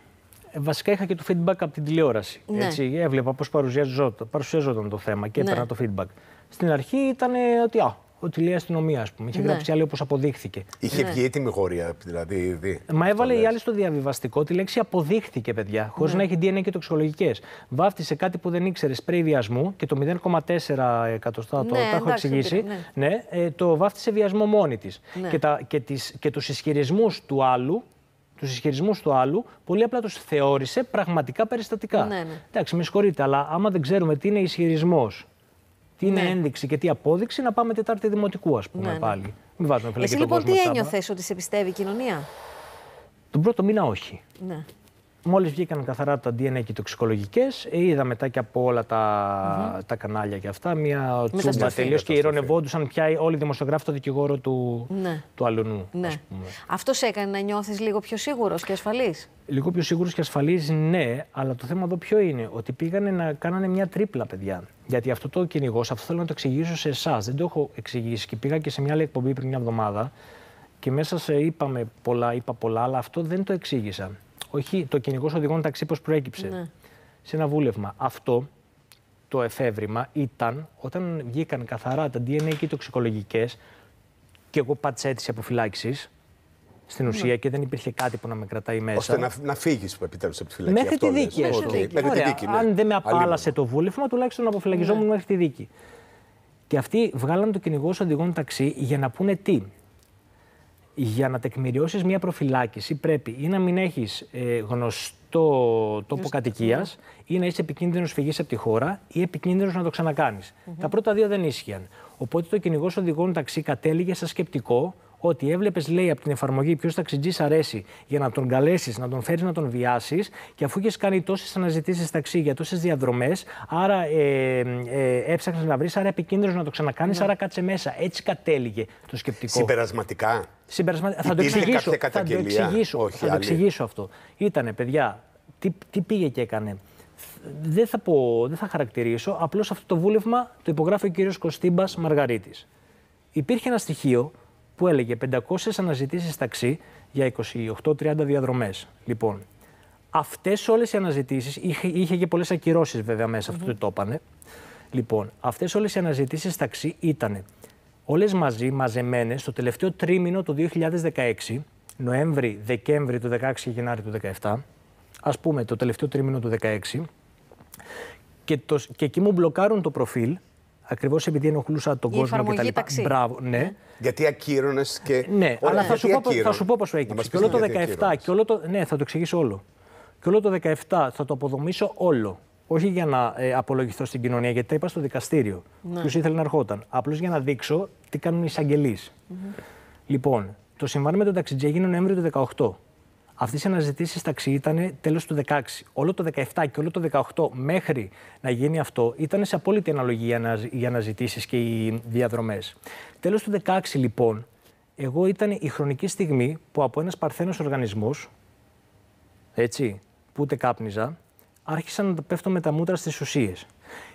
Βασικά είχα και το feedback από την τηλεόραση. Ναι. Έτσι, έβλεπα πώς παρουσιαζόταν το θέμα και έπαιρνα το feedback. Στην αρχή ήταν ότι ότι λέει αστυνομία, ας πούμε. Είχε γράψει άλλη όπως αποδείχθηκε. Είχε βγει έτοιμη γόρια, δηλαδή. Μα έβαλε η άλλη στο διαβιβαστικό τη λέξη αποδείχθηκε, παιδιά, χωρίς να έχει DNA και τοξικολογικές. Βάφτισε κάτι που δεν ήξερε σπρέι βιασμού και το 0,4 εκατοστά το έχω εξηγήσει. Ναι, το βάφτισε βιασμό μόνη της. Και τους ισχυρισμούς του άλλου. Τους ισχυρισμούς του άλλου, πολύ απλά τους θεώρησε πραγματικά περιστατικά. Ναι, ναι. Εντάξει, με συγχωρείτε, αλλά άμα δεν ξέρουμε τι είναι ισχυρισμός, τι είναι ένδειξη και τι απόδειξη, να πάμε Τετάρτη Δημοτικού, ας πούμε, πάλι. Μην βάζουμε φυλακή. Εσύ λοιπόν τι ένιωθες, ότι σε πιστεύει η κοινωνία? Τον πρώτο μήνα όχι. Ναι. Μόλις βγήκαν καθαρά τα DNA και τοξικολογικές, είδα μετά και από όλα τα κανάλια και αυτά μια τσούμπα τελείως και ειρωνευόντουσαν πια όλοι οι δημοσιογράφοι το δικηγόρο του αλουνού. Ναι. Αυτό σε έκανε να νιώθεις λίγο πιο σίγουρος και ασφαλής? Λίγο πιο σίγουρος και ασφαλής, ναι, αλλά το θέμα εδώ ποιο είναι? Ότι πήγανε να κάνανε μια τρίπλα, παιδιά. Γιατί αυτό το κυνηγό, αυτό θέλω να το εξηγήσω σε εσάς. Δεν το έχω εξηγήσει και πήγα και σε μια άλλη εκπομπή πριν μια εβδομάδα και μέσα σε είπα πολλά, αλλά αυτό δεν το εξήγησα. Όχι, το κυνηγός οδηγών ταξί πώς προέκυψε σε ένα βούλευμα. Αυτό το εφεύρημα ήταν όταν βγήκαν καθαρά τα DNA και οι τοξικολογικές και εγώ πάτησα αίτηση αποφυλάξης στην ουσία και δεν υπήρχε κάτι που να με κρατάει μέσα. Ώστε να φύγεις επιτέλους από τη φυλακή. Μέχρι τη δίκη. Αν δεν με απάλασε το βούλευμα, τουλάχιστον αποφυλακιζόμουν μέχρι τη δίκη. Και αυτοί βγάλαν το κυνηγός οδηγών ταξί για να πούνε τι? Για να τεκμηριώσεις μια προφυλάκηση πρέπει ή να μην έχεις γνωστό τόπο κατοικίας ή να είσαι επικίνδυνος φυγής από τη χώρα ή επικίνδυνος να το ξανακάνεις. Τα πρώτα δύο δεν ίσχυαν. Οπότε το κυνηγός οδηγών ταξί κατέληγε σαν σκεπτικό ότι έβλεπες, λέει, από την εφαρμογή ποιος ταξιτζής αρέσει για να τον καλέσεις, να τον φέρεις, να τον βιάσεις και αφού είχες κάνει τόσες αναζητήσεις ταξί για τόσες διαδρομές, άρα έψαχνες να βρεις, άρα επικίνδυνος να το ξανακάνεις, άρα κάτσε μέσα. Έτσι κατέληγε το σκεπτικό. Συμπερασματικά. Θα το εξηγήσω. Θα το εξηγήσω αυτό. Ήτανε, παιδιά, τι πήγε και έκανε. Δεν θα χαρακτηρίσω, απλώς αυτό το βούλευμα το υπογράφει ο κύριος Κωστήμπας Μαργαρίτης. Υπήρχε ένα στοιχείο που έλεγε 500 αναζητήσεις ταξί για 28-30 διαδρομές. Λοιπόν, αυτές όλες οι αναζητήσεις, είχε και πολλές ακυρώσεις βέβαια μέσα, αυτό το είπανε. Λοιπόν, αυτές όλες οι αναζητήσεις ταξί ήταν όλες μαζεμένες το τελευταίο τρίμηνο του 2016, Νοέμβρη, Δεκέμβρη του 2016 και Γενάρη του 2017, ας πούμε το τελευταίο τρίμηνο του 2016, και εκεί μου μπλοκάρουν το προφίλ, ακριβώς επειδή ενοχλούσα τον κόσμο και τα λοιπά. Μπράβο, ναι. Γιατί ακύρωνες και. Ναι, αλλά θα σου πω πώς έκυψε. Και όλο το 17. Και όλο το... Ναι, θα το εξηγήσω όλο. Και όλο το 17 θα το αποδομήσω όλο. Όχι για να απολογηθώ στην κοινωνία, γιατί τα είπα στο δικαστήριο. Ναι. Ποιος ήθελε να ερχόταν. Απλώς για να δείξω τι κάνουν οι εισαγγελείς. Λοιπόν, το συμβάν με τον ταξιτζή έγινε Νοέμβριο του 2018. Αυτές οι αναζητήσεις ταξί ήταν τέλος του 2016. Όλο το 2017 και όλο το 2018 μέχρι να γίνει αυτό ήταν σε απόλυτη αναλογία οι αναζητήσεις και οι διαδρομές. Τέλος του 2016 λοιπόν, εγώ ήταν η χρονική στιγμή που από ένας παρθένος οργανισμός, έτσι, που ούτε κάπνιζα, άρχισα να πέφτω με τα μούτρα στις ουσίες.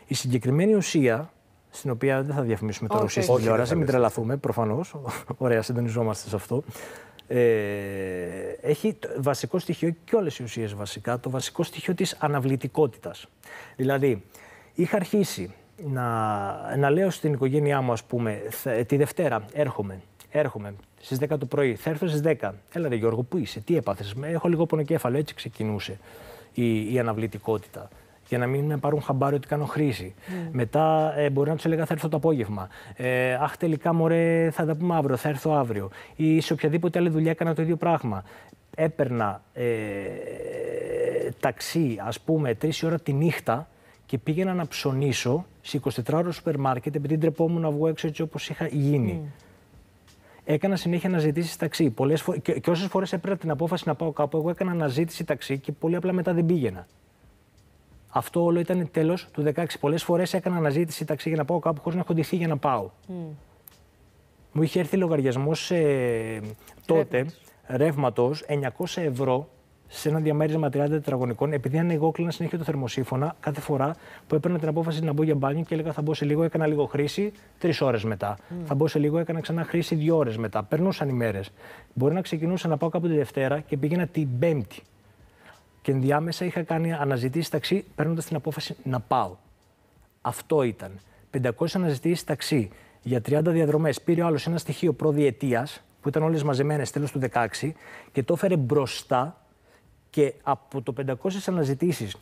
Η συγκεκριμένη ουσία, στην οποία δεν θα διαφημίσουμε τώρα ουσίες στην τηλεόραση, μην τρελαθούμε προφανώς, ωραία, συντονιζόμαστε σε αυτό. Έχει βασικό στοιχείο και όλες οι ουσίες βασικά, το βασικό στοιχείο της αναβλητικότητας. Δηλαδή, είχα αρχίσει να λέω στην οικογένειά μου, ας πούμε, τη Δευτέρα έρχομαι στις 10 το πρωί, θα έρθω στις 10. Έλα ρε Γιώργο, πού είσαι, τι έπαθες? Έχω λίγο πονοκέφαλο, έτσι ξεκινούσε η αναβλητικότητα. για να μην με πάρουν χαμπάρι ότι κάνω χρήση. Μετά μπορεί να τους έλεγα θα έρθω το απόγευμα. Αχ, τελικά μωρέ, θα τα πούμε αύριο, θα έρθω αύριο. Ή σε οποιαδήποτε άλλη δουλειά έκανα το ίδιο πράγμα. Έπαιρνα ταξί, ας πούμε, 3 η ώρα τη νύχτα και πήγαινα να ψωνίσω σε 24ωρο σούπερ μάρκετ, επειδή ντρεπόμουν να βγω έξω έτσι όπως είχα γίνει. Έκανα συνέχεια αναζητήσεις ταξί. Και όσες φορές έπαιρνα την απόφαση να πάω κάπου, εγώ έκανα αναζήτηση ταξί και πολύ απλά μετά δεν πήγαινα. Αυτό όλο ήταν τέλος του 16. Πολλές φορές έκανα αναζήτηση ταξί για να πάω κάπου χωρίς να έχω ντυθεί για να πάω. Μου είχε έρθει λογαριασμός τότε ρεύματος 900 ευρώ σε ένα διαμέρισμα 30 τετραγωνικών, επειδή αν εγώ κλείνα συνέχεια το θερμοσύφωνα, κάθε φορά που έπαιρνα την απόφαση να μπω για μπάνιο και έλεγα θα μπω σε λίγο, έκανα λίγο χρήση 3 ώρες μετά. Θα μπω σε λίγο, έκανα ξανά χρήση 2 ώρες μετά. Περνούσαν ημέρες. Μπορεί να ξεκινούσα να πάω κάπου τη Δευτέρα και πήγαινα την Πέμπτη. Και ενδιάμεσα είχα κάνει αναζητήσεις ταξί, παίρνοντας την απόφαση να πάω. Αυτό ήταν. 500 αναζητήσεις ταξί για 30 διαδρομές. Πήρε ο άλλος ένα στοιχείο προδιετίας, που ήταν όλες μαζεμένες τέλος του 16, και το έφερε μπροστά. Και από το 500 αναζητήσεις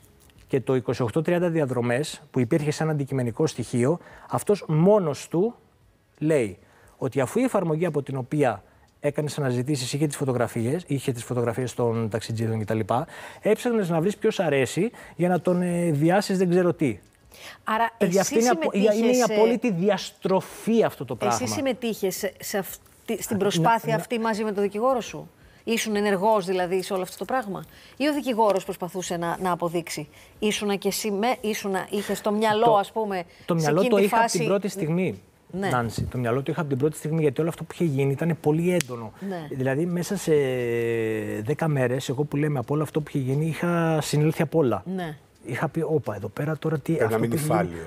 και το 28-30 διαδρομές που υπήρχε σαν αντικειμενικό στοιχείο, αυτός μόνος του λέει ότι αφού η εφαρμογή από την οποία έκανες αναζητήσεις είχε τις φωτογραφίες των ταξιτζίδων κτλ., έψαχνες να βρεις ποιος αρέσει για να τον διάσεις δεν ξέρω τι. Άρα εσύ συμμετείχες... Είναι η απόλυτη διαστροφή αυτό το πράγμα. Εσύ συμμετείχες στην προσπάθεια αυτή μαζί με τον δικηγόρο σου. Ήσουν ενεργός δηλαδή σε όλο αυτό το πράγμα. Ή ο δικηγόρος προσπαθούσε να αποδείξει. Ήσουνα και εσύ είχε στο μυαλό, ας πούμε. Το μυαλό το είχα από την πρώτη στιγμή. Ναι. Νάνση, το μυαλό το είχα από την πρώτη στιγμή, γιατί όλο αυτό που είχε γίνει ήταν πολύ έντονο. Ναι. Δηλαδή, μέσα σε 10 μέρες, εγώ που λέμε από όλο αυτό που είχε γίνει, είχα συνέλθει από όλα. Ναι. Είχα πει, όπα, εδώ πέρα τώρα τι. Πρέπει να μείνει φάλιος.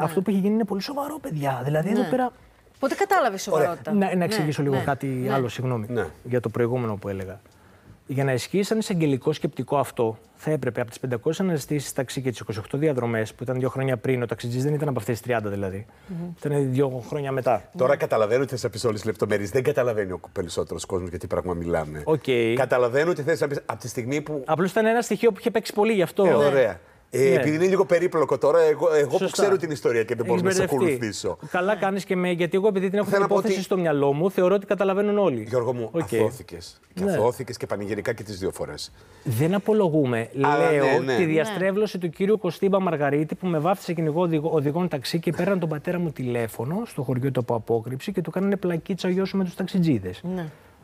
Αυτό που είχε γίνει είναι πολύ σοβαρό, παιδιά. Δηλαδή, εδώ πέρα. Πότε κατάλαβες σοβαρότητα. Να εξηγήσω λίγο κάτι άλλο, συγγνώμη, για το προηγούμενο που έλεγα. Για να ισχύει σαν εισαγγελικό σκεπτικό αυτό, θα έπρεπε από τις 500 αναζητήσεις ταξί και τις 28 διαδρομές, που ήταν 2 χρόνια πριν, ο ταξιτζής δεν ήταν από αυτές τις 30 δηλαδή. Ήταν 2 χρόνια μετά. Τώρα καταλαβαίνω ότι θες να πεις όλες τις λεπτομέρειες. Δεν καταλαβαίνει ο περισσότερος κόσμος για τι πράγμα μιλάμε. Καταλαβαίνω ότι θες να πεις από τη στιγμή που. Απλώς ήταν ένα στοιχείο που είχε παίξει πολύ γι' αυτό. Ωραία. Επειδή είναι λίγο περίπλοκο τώρα, εγώ που ξέρω την ιστορία και δεν μπορώ να σε ακολουθήσω. Καλά κάνεις και με. Γιατί εγώ επειδή την έχω την υπόθεση στο μυαλό μου, θεωρώ ότι καταλαβαίνουν όλοι. Γιώργο μου, αθώθηκες. Και αθώθηκες και πανηγυρικά και τις 2 φορές. Δεν απολογούμε. Λέω τη διαστρέβλωση του κύριου Κωστήμπα Μαργαρίτη που με βάφτισε κυνηγό οδηγών ταξί και πέραν τον πατέρα μου τηλέφωνο στο χωριό του από απόκρυψη και του κάνανε πλακίτσα γιος με τους ταξιτζίδες.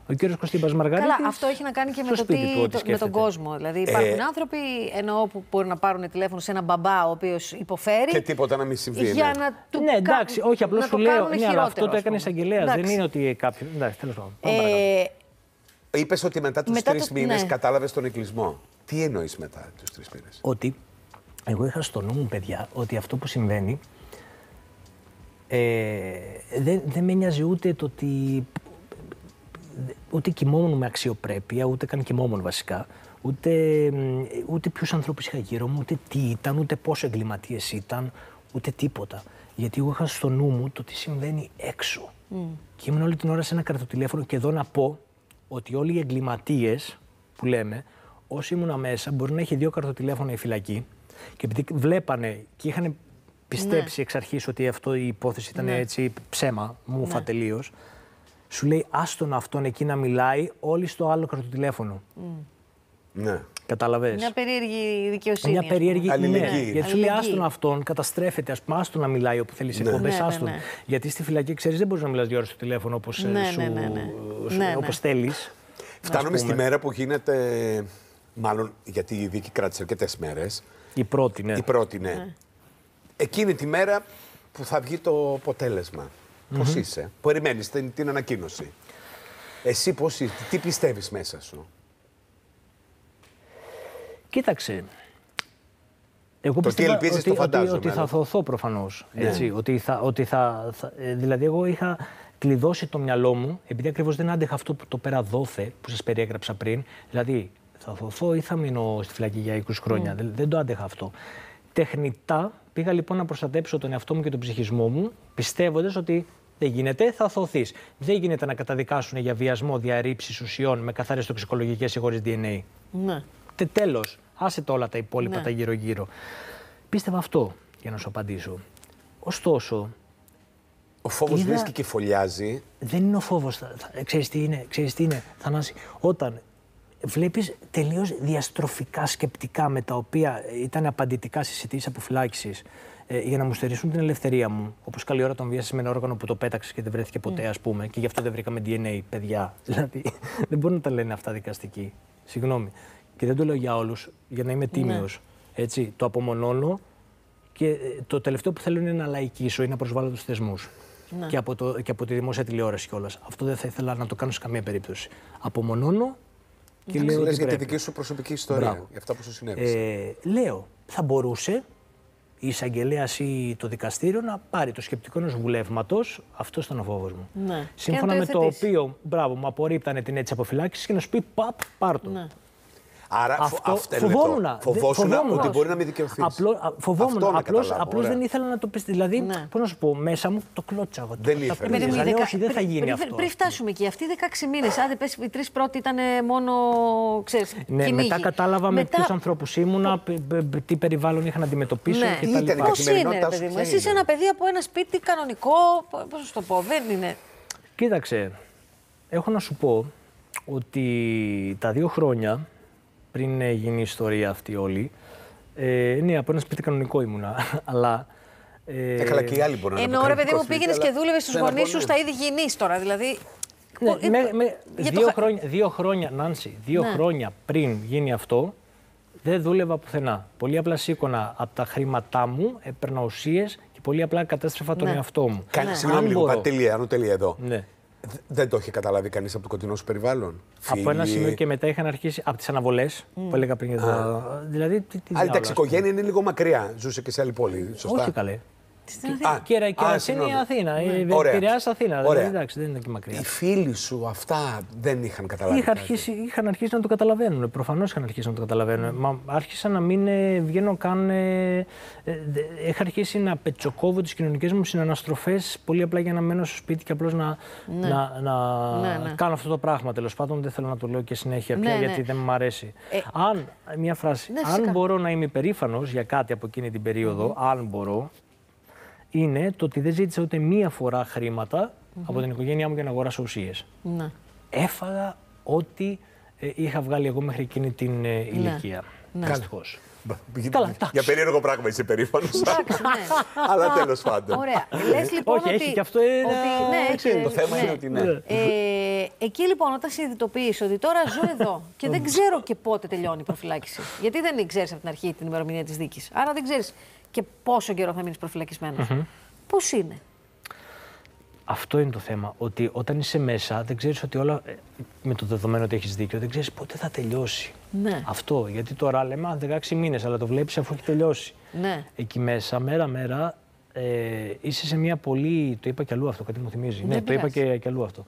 Ο κύριος Κωστήμπας Μαργαρίτης. Καλά, αυτό έχει να κάνει και με, με τον κόσμο. Δηλαδή, υπάρχουν άνθρωποι που μπορούν να πάρουν τηλέφωνο σε έναν μπαμπά ο οποίος υποφέρει. Και τίποτα να μην συμβεί. Για να του όχι, απλώς σου λέω. Αλλά αυτό το έκανε εισαγγελέας. Δεν είναι ότι κάποιο. Εντάξει, τέλος πάντων. Είπες ότι μετά τους 3 μήνες κατάλαβες τον εκκλεισμό. Τι εννοείς μετά τους 3 μήνες? Ότι εγώ είχα στο νου μου, παιδιά, ότι αυτό που συμβαίνει. Δεν με νοιάζει ούτε το ότι. Ούτε κοιμόμουν με αξιοπρέπεια, ούτε καν κοιμόμουν βασικά, ούτε ποιους ανθρώπους είχα γύρω μου, ούτε τι ήταν, ούτε πόσο εγκληματίες ήταν, ούτε τίποτα. Γιατί εγώ είχα στο νου μου το τι συμβαίνει έξω. Και ήμουν όλη την ώρα σε ένα καρτοτηλέφωνο και εδώ να πω ότι όλοι οι εγκληματίες που λέμε, όσοι ήμουν μέσα, μπορεί να έχει 2 καρτοτηλέφωνα η φυλακή και επειδή βλέπανε και είχαν πιστέψει εξ αρχής ότι αυτό η υπόθεση ήταν έτσι ψέμα, μούφα τελείως. Σου λέει, άστον αυτόν εκεί να μιλάει, όλοι στο άλλο καρτοτηλέφωνο. Ναι. Κατάλαβες. Μια περίεργη δικαιοσύνη. Μια περίεργη αλληλεγγύη. Γιατί σου λέει, άστον αυτόν, καταστρέφεται, ας πούμε, άστον να μιλάει όπου θέλει σε εκπομπές, άστον. Γιατί στη φυλακή, ξέρεις, δεν μπορείς να μιλάς 2 ώρες στο τηλέφωνο όπως θέλεις. Φτάνουμε στη μέρα που γίνεται. Μάλλον γιατί η δίκη κράτησε αρκετές μέρες. Η πρώτη, ναι. Εκείνη τη μέρα που θα βγει το αποτέλεσμα. Πώς είσαι, που περιμένεις την ανακοίνωση. Εσύ πώς είσαι, τι πιστεύεις μέσα σου? Κοίταξε. Εγώ πιστεύω ότι θα αθωωθώ προφανώς. Έτσι, δηλαδή εγώ είχα κλειδώσει το μυαλό μου, επειδή ακριβώς δεν άντεχα αυτό που το πέρα δόθε, που σας περιέγραψα πριν. Δηλαδή θα αθωωθώ ή θα μείνω στη φυλακή για 20 χρόνια. Δεν το άντεχα αυτό. Τεχνητά πήγα λοιπόν να προστατέψω τον εαυτό μου και τον ψυχισμό μου, πιστεύοντας ότι δεν γίνεται, θα αθωωθείς. Δεν γίνεται να καταδικάσουν για βιασμό διαρρήψης ουσιών με καθαρές τοξικολογικές συγχωρίες DNA. Ναι. Τέλος. άσε όλα τα υπόλοιπα τα γύρω-γύρω. Πίστευα αυτό, για να σου απαντήσω. Ωστόσο. Ο φόβος βρίσκει και φωλιάζει. Δεν είναι ο φόβος. Ξέρεις τι είναι, Θανάση. Όταν βλέπεις τελείως διαστροφικά σκεπτικά με τα οποία ήταν απαντητικά στις αιτήσεις αποφυλάξης για να μου στερήσουν την ελευθερία μου. Όπως καλή ώρα τον βίασες με ένα όργανο που το πέταξες και δεν βρέθηκε ποτέ, ας πούμε, και γι' αυτό δεν βρήκαμε DNA, παιδιά. Δηλαδή δεν μπορούν να τα λένε αυτά δικαστικοί. Συγγνώμη. Και δεν το λέω για όλους, για να είμαι τίμιος. Έτσι, το απομονώνω. Και το τελευταίο που θέλω είναι να λαϊκίσω ή να προσβάλλω τους θεσμούς. Και από, και από τη δημόσια τηλεόραση κιόλας. Αυτό δεν θα ήθελα να το κάνω σε καμία περίπτωση. Απομονώνω και λέω. Λες για τη δική σου προσωπική ιστορία, για αυτά που σου συνέβησαν. Λέω, θα μπορούσε η εισαγγελέας ή το δικαστήριο να πάρει το σκεπτικό ενός βουλεύματος. Αυτό ήταν ο φόβος μου. Σύμφωνα με το οποίο, μου απορρίπτανε την αίτηση αποφυλάξης και να σου πει παπ, πάρ' το. Άρα φοβόμουν ότι μπορεί να μην δικαιωθείς. Φοβόμουν, απλώς δεν ήθελα να το πεις. Δηλαδή, πώς να σου πω, μέσα μου το κλώτσαγα. Δεν ήθελα. Όχι, δεν θα γίνει αυτό. Πριν φτάσουμε εκεί, αυτοί 16 μήνες, άντε πες, οι τρεις πρώτοι ήταν μόνο, ξέρεις, κυνήγι. Μετά κατάλαβα με ποιους ανθρώπους ήμουνα, τι περιβάλλον είχα να αντιμετωπίσω κτλ. Πώς είναι, ρε παιδί μου, εσύ είσαι ένα παιδί από ένα σπίτι κανονικό, πώς να σου το πω, δεν είναι. Κοίταξε, έχω να σου πω ότι τα 2 χρόνια. Πριν γίνει η ιστορία αυτή όλη. Ναι, από ένα σπίτι κανονικό ήμουνα, αλλά. Καλά, και οι άλλοι μπορεί να είναι. Ενώ ρε παιδί μου, πήγαινε και δούλευε στου γονεί σου τα είδη γενεί τώρα. Δηλαδή. Ναι, δύο χρόνια πριν γίνει αυτό, δεν δούλευα πουθενά. Πολύ απλά σήκωνα από τα χρήματά μου, έπαιρνα ουσίες και πολύ απλά κατέστρεφα τον εαυτό μου. Συγγνώμη λίγο, τέλεια εδώ. Δεν το είχε καταλάβει κανείς από το κοντινό σου περιβάλλον. Από ένα σημείο και μετά είχαν αρχίσει από τις αναβολές που έλεγα πριν. Δηλαδή. Αλλά εντάξει, η οικογένεια είναι λίγο μακριά. Ζούσε και σε άλλη πόλη. Σωστά. Όχι καλέ. Κερασίνη, Αθήνα. Πειραιάς, Αθήνα. Εντάξει, δεν είναι και μακριά. Οι φίλοι σου αυτά δεν είχαν καταλάβει. Είχαν αρχίσει να το καταλαβαίνουν. Προφανώς είχαν αρχίσει να το καταλαβαίνουν. Μα άρχισα να μην βγαίνω καν. Είχα αρχίσει να πετσοκόβω τις κοινωνικές μου συναναστροφές πολύ απλά για να μένω στο σπίτι και απλώς να κάνω αυτό το πράγμα. Τέλος πάντων, δεν θέλω να το λέω και συνέχεια πια γιατί δεν μου αρέσει. Μια φράση. Αν μπορώ να είμαι περήφανος για κάτι από εκείνη την περίοδο, αν μπορώ. Είναι το ότι δεν ζήτησα ούτε μία φορά χρήματα από την οικογένειά μου για να αγοράσω ουσίες. Έφαγα ό,τι είχα βγάλει εγώ μέχρι εκείνη την ηλικία. Δυστυχώς. Για περίεργο πράγμα είσαι περήφανος. Αλλά τέλος πάντων. Ωραία. Όχι, έχει και αυτό. Το θέμα είναι ότι ναι. Εκεί λοιπόν, όταν συνειδητοποιείς ότι τώρα ζω εδώ και δεν ξέρω και πότε τελειώνει η προφυλάκηση. Γιατί δεν ξέρεις από την αρχή την ημερομηνία της δίκης. Άρα δεν ξέρεις. Και πόσο καιρό θα μείνεις προφυλακισμένος. Πώς είναι. Αυτό είναι το θέμα. Ότι όταν είσαι μέσα, δεν ξέρεις ότι όλα. Με το δεδομένο ότι έχεις δίκιο, δεν ξέρεις πότε θα τελειώσει. Αυτό. Γιατί τώρα λέμε 16 μήνες, αλλά το βλέπεις αφού έχει τελειώσει. Εκεί μέσα, μέρα-μέρα, είσαι σε μια πολύ. Το είπα κι αλλού αυτό, κάτι μου θυμίζει. Το είπα κι αλλού αυτό.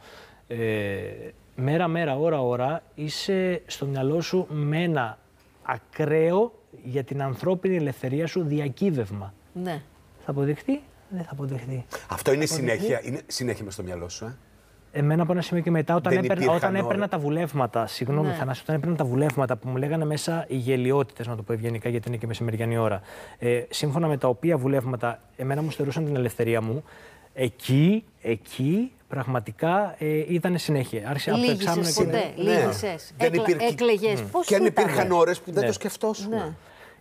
Μέρα-μέρα, ώρα-ώρα, είσαι στο μυαλό σου με ένα ακραίο. Για την ανθρώπινη ελευθερία σου διακύβευμα. Θα αποδειχθεί, δεν θα αποδειχθεί. Αυτό είναι συνέχεια. Είναι συνέχεια μες στο μυαλό σου, Εμένα από ένα σημείο και μετά, όταν έπαιρνα τα βουλεύματα. Συγγνώμη, Θανάση, όταν έπαιρνα τα βουλεύματα που μου λέγανε μέσα οι γελιότητες, να το πω ευγενικά, γιατί είναι και μεσημεριανή ώρα. Σύμφωνα με τα οποία βουλεύματα, εμένα μου στερούσαν την ελευθερία μου. Εκεί πραγματικά ήταν συνέχεια. Άρχισε από το εξάμεινο και εκλεγές. Και αν υπήρχαν ώρες που δεν το σκεφτόσουν.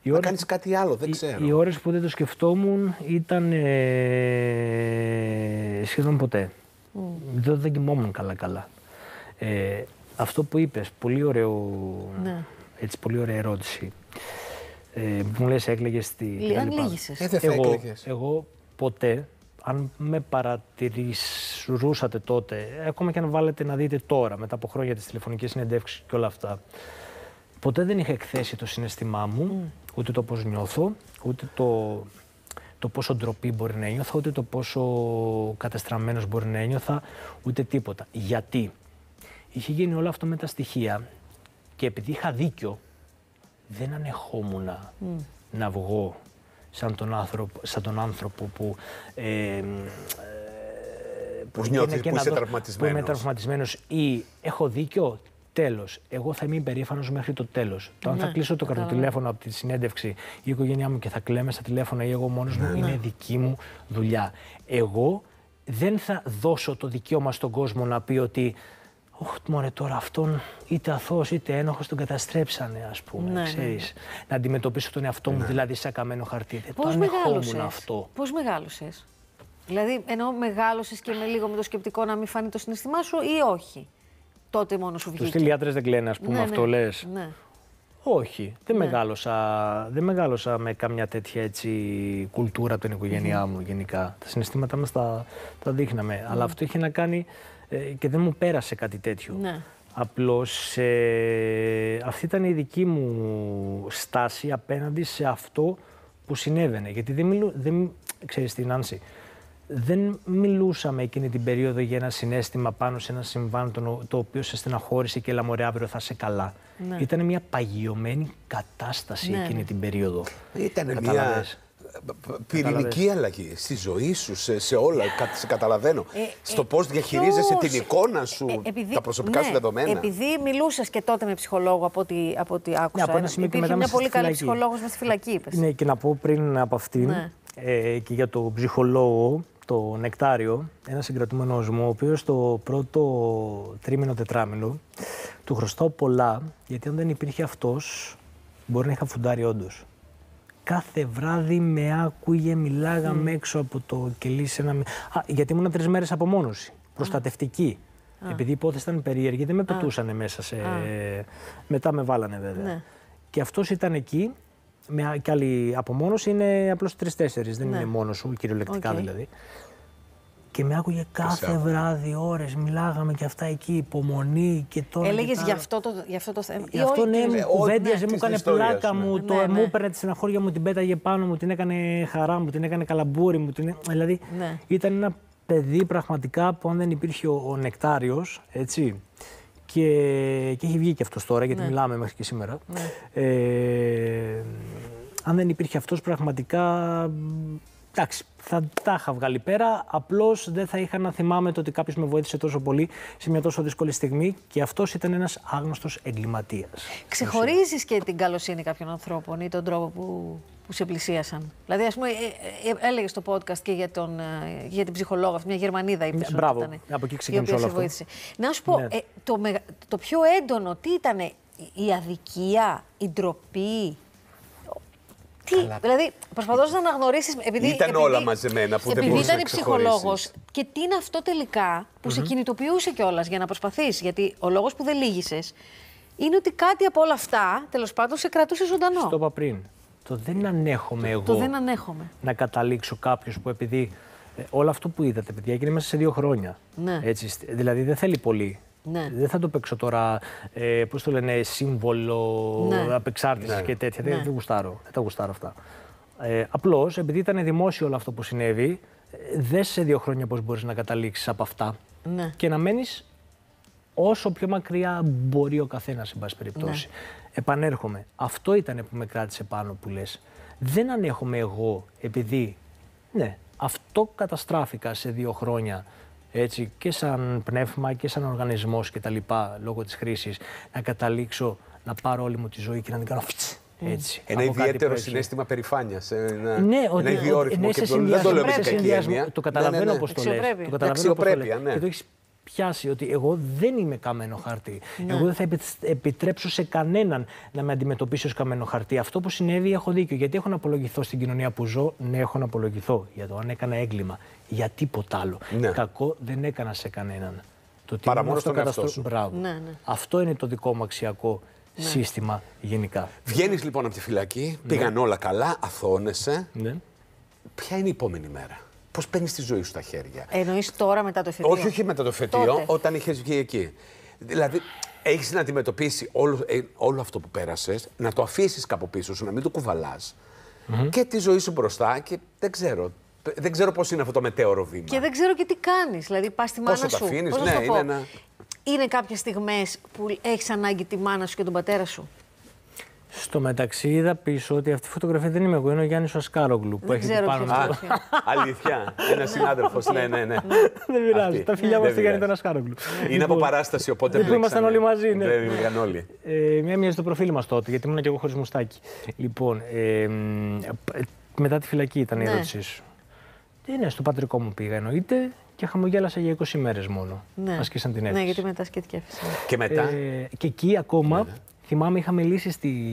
Να κάνεις κάτι άλλο, δεν ξέρω. Οι ώρες που δεν το σκεφτόμουν ήταν σχεδόν ποτέ. Δεν κοιμόμουν καλά-καλά. Αυτό που είπες, πολύ ωραίο, έτσι, πολύ ωραία ερώτηση. Μου λες έκλεγες τι. Αν λύγησες. Εγώ ποτέ. Αν με παρατηρούσατε τότε, ακόμα και αν βάλετε να δείτε τώρα, μετά από χρόνια της τηλεφωνικής συνεντεύξης και όλα αυτά, ποτέ δεν είχα εκθέσει το συναισθημά μου, ούτε το πώς νιώθω, ούτε το πόσο ντροπή μπορεί να ένιωθα, ούτε το πόσο κατεστραμμένος μπορεί να ένιωθα, ούτε τίποτα. Γιατί είχε γίνει όλο αυτό με τα στοιχεία και επειδή είχα δίκιο, δεν ανεχόμουν να βγω. Σαν τον άνθρωπο που. Που νιώθει, που είσαι τραυματισμένος. Που είμαι τραυματισμένος ή έχω δίκιο, τέλος. Εγώ θα είμαι υπερήφανος μέχρι το τέλος. Το αν θα κλείσω το καρτοτηλέφωνο από τη συνέντευξη ή η οικογένειά μου και θα κλαίμε στα τηλέφωνα ή εγώ μόνος μου, είναι δική μου δουλειά. Εγώ δεν θα δώσω το δικαίωμα στον κόσμο να πει ότι «Ωχ, μωρέ, τώρα αυτόν είτε αθώος είτε ένοχος τον καταστρέψανε», ας πούμε, ξέρεις. Να αντιμετωπίσω τον εαυτό μου δηλαδή σαν καμένο χαρτί. Πώς μεγάλωσες? Πώς μεγάλωσες? Δηλαδή, ενώ μεγάλωσες και με λίγο με το σκεπτικό να μην φανεί το συναισθημά σου ή όχι? Τότε μόνο σου βγήκε. Τους τηλεάτρες δεν κλαίνε, ας πούμε, αυτό λες? Ναι. Όχι, δεν μεγάλωσα με καμιά τέτοια έτσι κουλτούρα από την οικογένειά μου γενικά. Τα συναισθήματά μας τα δείχναμε, αλλά αυτό είχε να κάνει και δεν μου πέρασε κάτι τέτοιο. Ναι. Απλώς αυτή ήταν η δική μου στάση απέναντι σε αυτό που συνέβαινε. Γιατί ξέρεις την Άνση, δεν μιλούσαμε εκείνη την περίοδο για ένα συναίσθημα πάνω σε ένα συμβάν το οποίο σε στεναχώρησε και «Έλα μωρέ, αύριο θα είσαι καλά». Ναι. Ήταν μια παγιωμένη κατάσταση εκείνη την περίοδο. Ήταν μια πυρηνική αλλαγή στη ζωή σου, σε όλα. Σε καταλαβαίνω. Στο πώς διαχειρίζεσαι την εικόνα σου, τα προσωπικά σου δεδομένα. Επειδή μιλούσες και τότε με ψυχολόγο, από ό,τι άκουσα. Υπήρχε μια πολύ καλή ψυχολόγος με στη φυλακή, είπες. Ναι, και να πω πριν από αυτήν και για τον ψυχολόγο, το Νεκτάριο, ένα συγκρατούμενος μου, ο οποίος το πρώτο τρίμηνο-τετράμηνο του χρωστάω πολλά, γιατί αν δεν υπήρχε αυτός, μπορεί να είχα φουντάρει όντως. Κάθε βράδυ με άκουγε, μιλάγαμε έξω από το κελί σε ένα... γιατί ήμουν 3 μέρες απομόνωση, προστατευτική. Επειδή η υπόθεση ήταν περίεργη, δεν με πετούσανε μέσα σε... Μετά με βάλανε βέβαια. Ναι. Και αυτός ήταν εκεί. Με κι άλλη απομόνωση είναι απλώς 3-4, δεν είναι μόνος σου, κυριολεκτικά δηλαδή. Και με άκουγε κάθε βράδυ, ώρες, μιλάγαμε και αυτά εκεί, υπομονή και τώρα. Έλεγες γι' αυτό το θέμα. Γι' αυτό μου κουβέντιαζε, μου έκανε πλάκα, μου έπαιρνε τη στεναχώρια μου, την πέταγε πάνω μου, την έκανε χαρά μου, την έκανε καλαμπούρι μου. Δηλαδή ήταν ένα παιδί πραγματικά που αν δεν υπήρχε ο Νεκτάριος, έτσι. Και έχει βγει και αυτός τώρα, γιατί μιλάμε μέχρι και σήμερα. Ναι. Αν δεν υπήρχε αυτός, πραγματικά, εντάξει, θα τα είχα βγάλει πέρα, απλώς δεν θα είχα να θυμάμαι το ότι κάποιος με βοήθησε τόσο πολύ σε μια τόσο δύσκολη στιγμή και αυτός ήταν ένας άγνωστος εγκληματίας. Ξεχωρίζεις και την καλοσύνη κάποιων ανθρώπων ή τον τρόπο που σε πλησίασαν? Δηλαδή, ας πούμε, έλεγες στο podcast και για την ψυχολόγο, μια Γερμανίδα είπε. Μπράβο, από εκεί ξεκίνησε όλο αυτό. Να σου πω, το πιο έντονο, τι ήταν? Η αδικία, η ντροπή? Δηλαδή, προσπαθώ να αναγνωρίσεις. Ήταν όλα μαζεμένα που δεν μπορούσε να ξεχωρίσεις. Επειδή ήταν ψυχολόγος. Και τι είναι αυτό τελικά που σε κινητοποιούσε κιόλας για να προσπαθείς? Γιατί ο λόγος που δεν λύγησες είναι ότι κάτι από όλα αυτά τέλος πάντων σε κρατούσε ζωντανό. Στο είπα πριν. Το δεν ανέχομαι εγώ. Το δεν ανέχομαι. Να καταλήξω κάποιος που επειδή. Όλο αυτό που είδατε, παιδιά, έγινε μέσα σε 2 χρόνια. Ναι. Έτσι, δηλαδή δεν θέλει πολύ. Ναι. Δεν θα το παίξω τώρα, πώς το λένε, σύμβολο απεξάρτησης και τέτοια. Δεν γουστάρω. Δεν τα γουστάρω αυτά. Απλώς, επειδή ήταν δημόσιο όλο αυτό που συνέβη, δες σε 2 χρόνια πώς μπορείς να καταλήξεις από αυτά. Ναι. Και να μένεις όσο πιο μακριά μπορεί ο καθένας, εν πάση περιπτώσει. Ναι. Επανέρχομαι. Αυτό ήταν που με κράτησε πάνω, που λες. Δεν ανέχομαι εγώ, επειδή αυτό καταστράφηκα σε 2 χρόνια. Έτσι, και σαν πνεύμα και σαν οργανισμός και τα λοιπά, λόγω της χρήσης, να καταλήξω να πάρω όλη μου τη ζωή και να την κάνω έτσι. Ένα ιδιαίτερο συναίσθημα περηφάνειας. Ένα ιδιόρυθμο και δεν το λέω με κακή. Το καταλαβαίνω πώς το λες. Αξιοπρέπεια, ναι. Και το έχεις πιάσει ότι εγώ δεν είμαι καμένο χαρτί. Εγώ δεν θα επιτρέψω σε κανέναν να με αντιμετωπίσει ως καμένο χαρτί. Αυτό που συνέβη, έχω δίκιο. Γιατί έχω να απολογηθώ στην κοινωνία που ζω? Ναι, έχω να απολογηθώ για το αν έκανα έγκλημα. Για τίποτα άλλο. Ναι. Κακό δεν έκανα σε κανέναν. Το παρά μόνο στον εαυτό σου. Αυτό είναι το δικό μου αξιακό σύστημα γενικά. Βγαίνεις λοιπόν από τη φυλακή, πήγαν όλα καλά, αθώνεσαι. Ναι. Ποια είναι η επόμενη μέρα? Πώς παίρνεις τη ζωή σου στα χέρια? Εννοείς τώρα μετά το εφετείο? Όχι μετά το εφετείο, τότε. Όταν είχες βγει εκεί. Δηλαδή, έχεις να αντιμετωπίσει όλο αυτό που πέρασες, να το αφήσεις κάπου πίσω σου, να μην το κουβαλάς. Και τη ζωή σου μπροστά και δεν ξέρω πώς είναι αυτό το μετέωρο βήμα. Και δεν ξέρω και τι κάνεις. Δηλαδή, πας στη μάνα σου. Αφήνεις, πώς το πω. Είναι κάποιες στιγμές που έχεις ανάγκη τη μάνα σου και τον πατέρα σου? Στο μεταξύ είδα πίσω ότι αυτή η φωτογραφία δεν είμαι εγώ, είναι ο Γιάννης Ασκάρογλου που δεν έχει πάνω από. Αλήθεια. Ένα συνάδελφος, ναι. Δεν πειράζει. Τα φιλιά μας του Γιάννη τον Ασκάρογλου. Είναι από παράσταση, οπότε δεν ήμασταν όλοι μαζί. Μια μοιάζει το προφίλ μας τότε, γιατί ήμουν και εγώ χωρίς μουστάκι. Λοιπόν, μετά τη φυλακή ήταν η ερώτησή σου. Ναι, στο πατρικό μου πήγα εννοείται. Και χαμογέλασα για 20 μέρες μόνο. Ναι. Ασκήσαν την έφυση. Ναι, γιατί μετά σκέφτηκε και μετά. Και εκεί ακόμα, θυμάμαι, είχα μιλήσει στη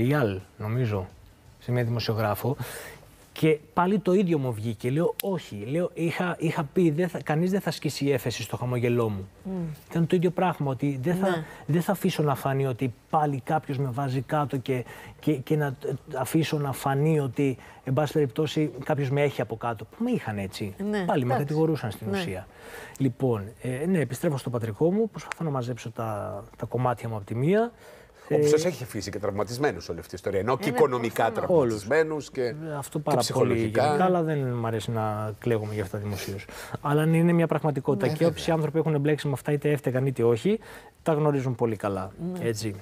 Real, νομίζω, σε μια δημοσιογράφο. Και πάλι το ίδιο μου βγήκε. Λέω, όχι. Λέω, είχα πει, κανείς δεν θα σκίσει η έφεση στο χαμογελό μου. Ήταν το ίδιο πράγμα, ότι δεν θα αφήσω να φανεί ότι πάλι κάποιος με βάζει κάτω και να αφήσω να φανεί ότι, εν πάση περιπτώσει, κάποιος με έχει από κάτω. Που με είχαν έτσι. Ναι, πάλι με κατηγορούσαν στην ουσία. Λοιπόν, επιστρέφω στο πατρικό μου, προσπαθώ να μαζέψω τα κομμάτια μου από τη μία. Όπως σας έχει αφήσει και τραυματισμένους όλη αυτή η ιστορία. Ενώ και οικονομικά τραυματισμένους και ψυχολογικά. Γενικά, αλλά δεν μου αρέσει να κλαίγομαι για αυτά δημοσίως. Αλλά είναι μια πραγματικότητα. Και όποιοι άνθρωποι έχουν εμπλέξει με αυτά, είτε έφταιγαν είτε όχι, τα γνωρίζουν πολύ καλά. Έτσι.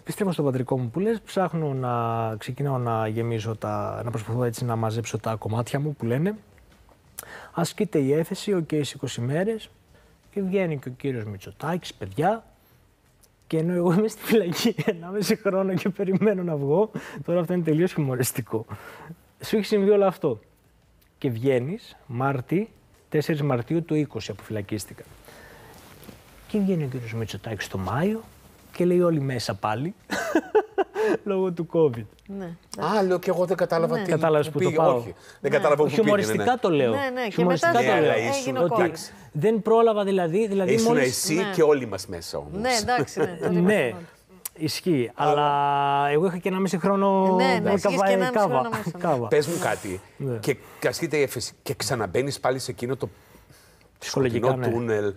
Επιστρέφω στο πατρικό μου που λες, ψάχνω να ξεκινάω να γεμίζω να προσπαθώ έτσι να μαζέψω τα κομμάτια μου που λένε. Ασκείται η έφεση, στις 20 μέρες και βγαίνει και ο κύριος Μητσοτάκης, παιδιά. Και ενώ εγώ είμαι στη φυλακή 1,5 χρόνο και περιμένω να βγω, τώρα αυτό είναι τελείως χιουμοριστικό. Σου έχει συμβεί όλο αυτό. Και βγαίνεις, 4 Μαρτίου του 20 αποφυλακίστηκα. Και βγαίνει ο κ. Μητσοτάκης το Μάιο και λέει όλοι μέσα πάλι, λόγω του COVID. Ναι. Άλλο και εγώ δεν κατάλαβα τι κατάλαβες που το πάω. Όχι, δεν κατάλαβα που πήγαινε. Χιουμοριστικά το λέω. Ναι, χιουμοριστικά το λέω. Ότι δεν πρόλαβα δηλαδή ήσουν μόλις... εσύ και όλοι μας μέσα όμως. Ναι, εντάξει. Ναι, ισχύει. Αλλά εγώ είχα και 1,5 χρόνο κάβα. Πες μου κάτι. Και ασκείται η έφεση και ξαναμπαίνεις πάλι σε εκείνο το σκοτεινό τούνελ.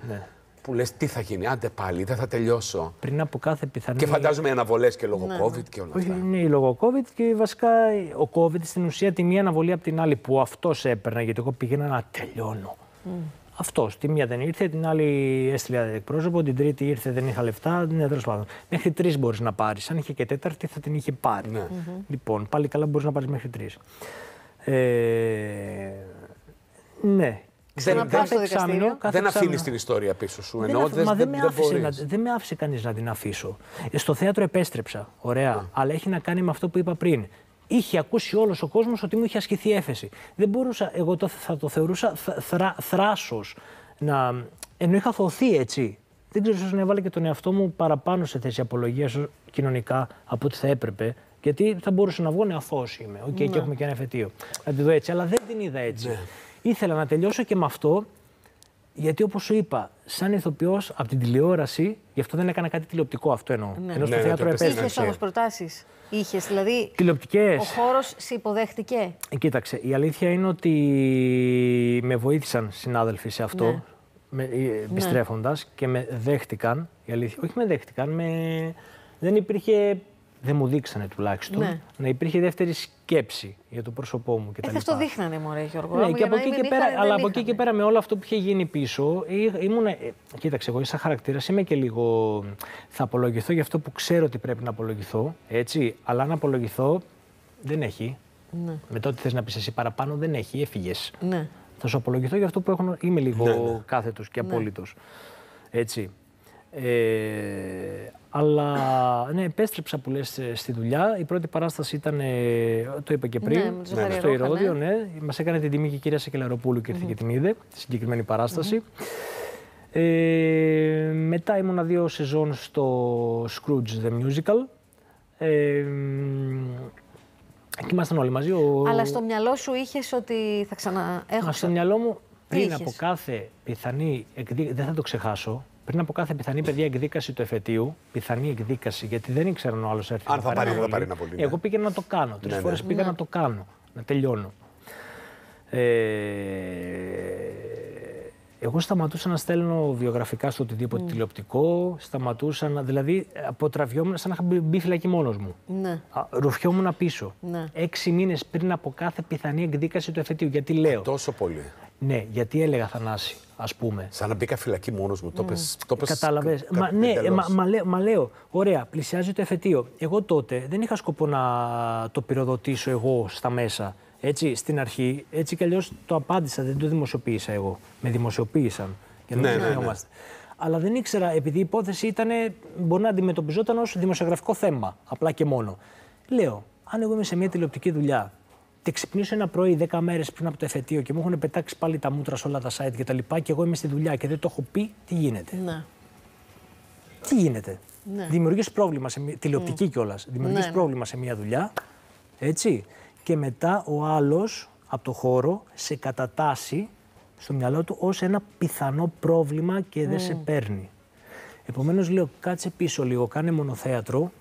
Που λες τι θα γίνει, άντε πάλι, δεν θα τελειώσω. Πριν από κάθε πιθανή. Και φαντάζομαι αναβολές και λόγω COVID και όλα αυτά. Ναι, λόγω COVID και βασικά ο COVID στην ουσία τη μία αναβολή από την άλλη που αυτός έπαιρνα, γιατί εγώ πήγαινα να τελειώνω. Αυτός. Τη μία δεν ήρθε, την άλλη έστειλε εκπρόσωπο, την τρίτη ήρθε, δεν είχα λεφτά. Ναι, τέλος πάντων. Μέχρι 3 μπορείς να πάρεις. Αν είχε και 4η θα την είχε πάρει. Ναι. Λοιπόν, πάλι καλά μπορείς να πάρεις μέχρι 3. Ναι. Δεν αφήνεις την ιστορία πίσω σου. Δεν με άφησε κανείς να την αφήσω. Στο θέατρο επέστρεψα. Ωραία. Αλλά έχει να κάνει με αυτό που είπα πριν. Είχε ακούσει όλος ο κόσμος ότι μου είχε ασκηθεί έφεση. Δεν μπορούσα, εγώ θα το θεωρούσα θράσος. Ενώ είχα θωθεί έτσι. Δεν ξέρω, ίσως να έβαλε και τον εαυτό μου παραπάνω σε θέση απολογίας κοινωνικά από ό,τι θα έπρεπε. Γιατί θα μπορούσα να βγω νεαθώος είμαι. Οκ, και έχουμε και ένα εφετείο. Να τη δω έτσι. Αλλά δεν την είδα έτσι. Ήθελα να τελειώσω και με αυτό, γιατί όπως σου είπα, σαν ηθοποιός από την τηλεόραση, γι' αυτό δεν έκανα κάτι τηλεοπτικό, αυτό εννοώ. Ενώ στο θέατρο επέστρεψα. Είχες όμως προτάσεις. Είχες, δηλαδή. Τηλεοπτικές. Ο χώρος σε υποδέχτηκε. Κοίταξε, η αλήθεια είναι ότι με βοήθησαν συνάδελφοι σε αυτό, επιστρέφοντας και με δέχτηκαν. Η αλήθεια, όχι με δέχτηκαν, δεν υπήρχε. Δεν μου δείξανε τουλάχιστον να υπήρχε δεύτερη σκέψη για το πρόσωπό μου κτλ. Αυτό δείχνανε, μωρέ, Γιώργο. Ναι, αλλά από εκεί και πέρα με όλο αυτό που είχε γίνει πίσω, κοίταξε, εγώ σαν χαρακτήρας είμαι και λίγο. Θα απολογηθώ για αυτό που ξέρω ότι πρέπει να απολογηθώ. Έτσι, αλλά αν απολογηθώ, δεν έχει. Ναι. Μετά ό,τι θες να πεις εσύ παραπάνω, δεν έχει. Έφυγες. Ναι. Θα σου απολογηθώ για αυτό που έχω. Είμαι λίγο κάθετος και απόλυτος. Έτσι. Αλλά επέστρεψα που λες στη δουλειά. Η πρώτη παράσταση ήταν, το είπα και πριν, στο Ηρώδιο. Ναι. Μας έκανε την τιμή και η κυρία Σεκελαεροπούλου και ήρθε και την είδε, τη συγκεκριμένη παράσταση. Μετά ήμουνα 2 σεζόν στο Scrooge The Musical. Και ήμασταν όλοι μαζί. Αλλά στο μυαλό σου είχες ότι θα ξαναέχω. Στο μυαλό μου, πριν από κάθε πιθανή εκδίκηση, δεν θα το ξεχάσω. Πριν από κάθε πιθανή εκδίκαση του εφετείου, πιθανή εκδίκαση, γιατί δεν ήξεραν ο άλλος έρθει. Αν θα πάρει, θα πάρει ένα πολύ. Εγώ πήγα να το κάνω. 3 φορές πήγα να το κάνω, να τελειώνω. Εγώ σταματούσα να στέλνω βιογραφικά στο οτιδήποτε τηλεοπτικό, σταματούσα να. Δηλαδή, αποτραβιόμουν σαν να είχα μπει φυλακή μόνος μου. Ναι. Ρουφιόμουν πίσω. Ναι. 6 μήνες πριν από κάθε πιθανή εκδίκαση του εφετείου. Γιατί λέω. Τόσο πολύ. Ναι, γιατί έλεγα Θανάση. ας πούμε. Σαν να μπήκα φυλακή μόνος μου, το πες. Κατάλαβες. Μα λέω, ωραία, πλησιάζει το εφετείο. Εγώ τότε δεν είχα σκοπό να το πυροδοτήσω εγώ στα μέσα. Έτσι, στην αρχή, έτσι κι αλλιώς το απάντησα, δεν το δημοσιοποίησα εγώ. Με δημοσιοποίησαν. Και ναι. Αλλά δεν ήξερα, επειδή η υπόθεση ήταν, μπορεί να αντιμετωπιζόταν ως δημοσιογραφικό θέμα, απλά και μόνο. Λέω, αν εγώ είμαι σε μια τηλεοπτική δουλειά και ξυπνήσω ένα πρωί 10 μέρες πριν από το εφετείο και μου έχουν πετάξει πάλι τα μούτρα σε όλα τα site και τα λοιπά, και εγώ είμαι στη δουλειά και δεν το έχω πει, τι γίνεται. Να. Τι γίνεται. Ναι. Δημιουργείς πρόβλημα, τηλεοπτική κιόλας. Δημιουργείς πρόβλημα σε μια δουλειά, έτσι. Και μετά ο άλλος από το χώρο σε κατατάσσει στο μυαλό του ως ένα πιθανό πρόβλημα και δεν σε παίρνει. Επομένως λέω, κάτσε πίσω λίγο, κάνε μονοθέατρο,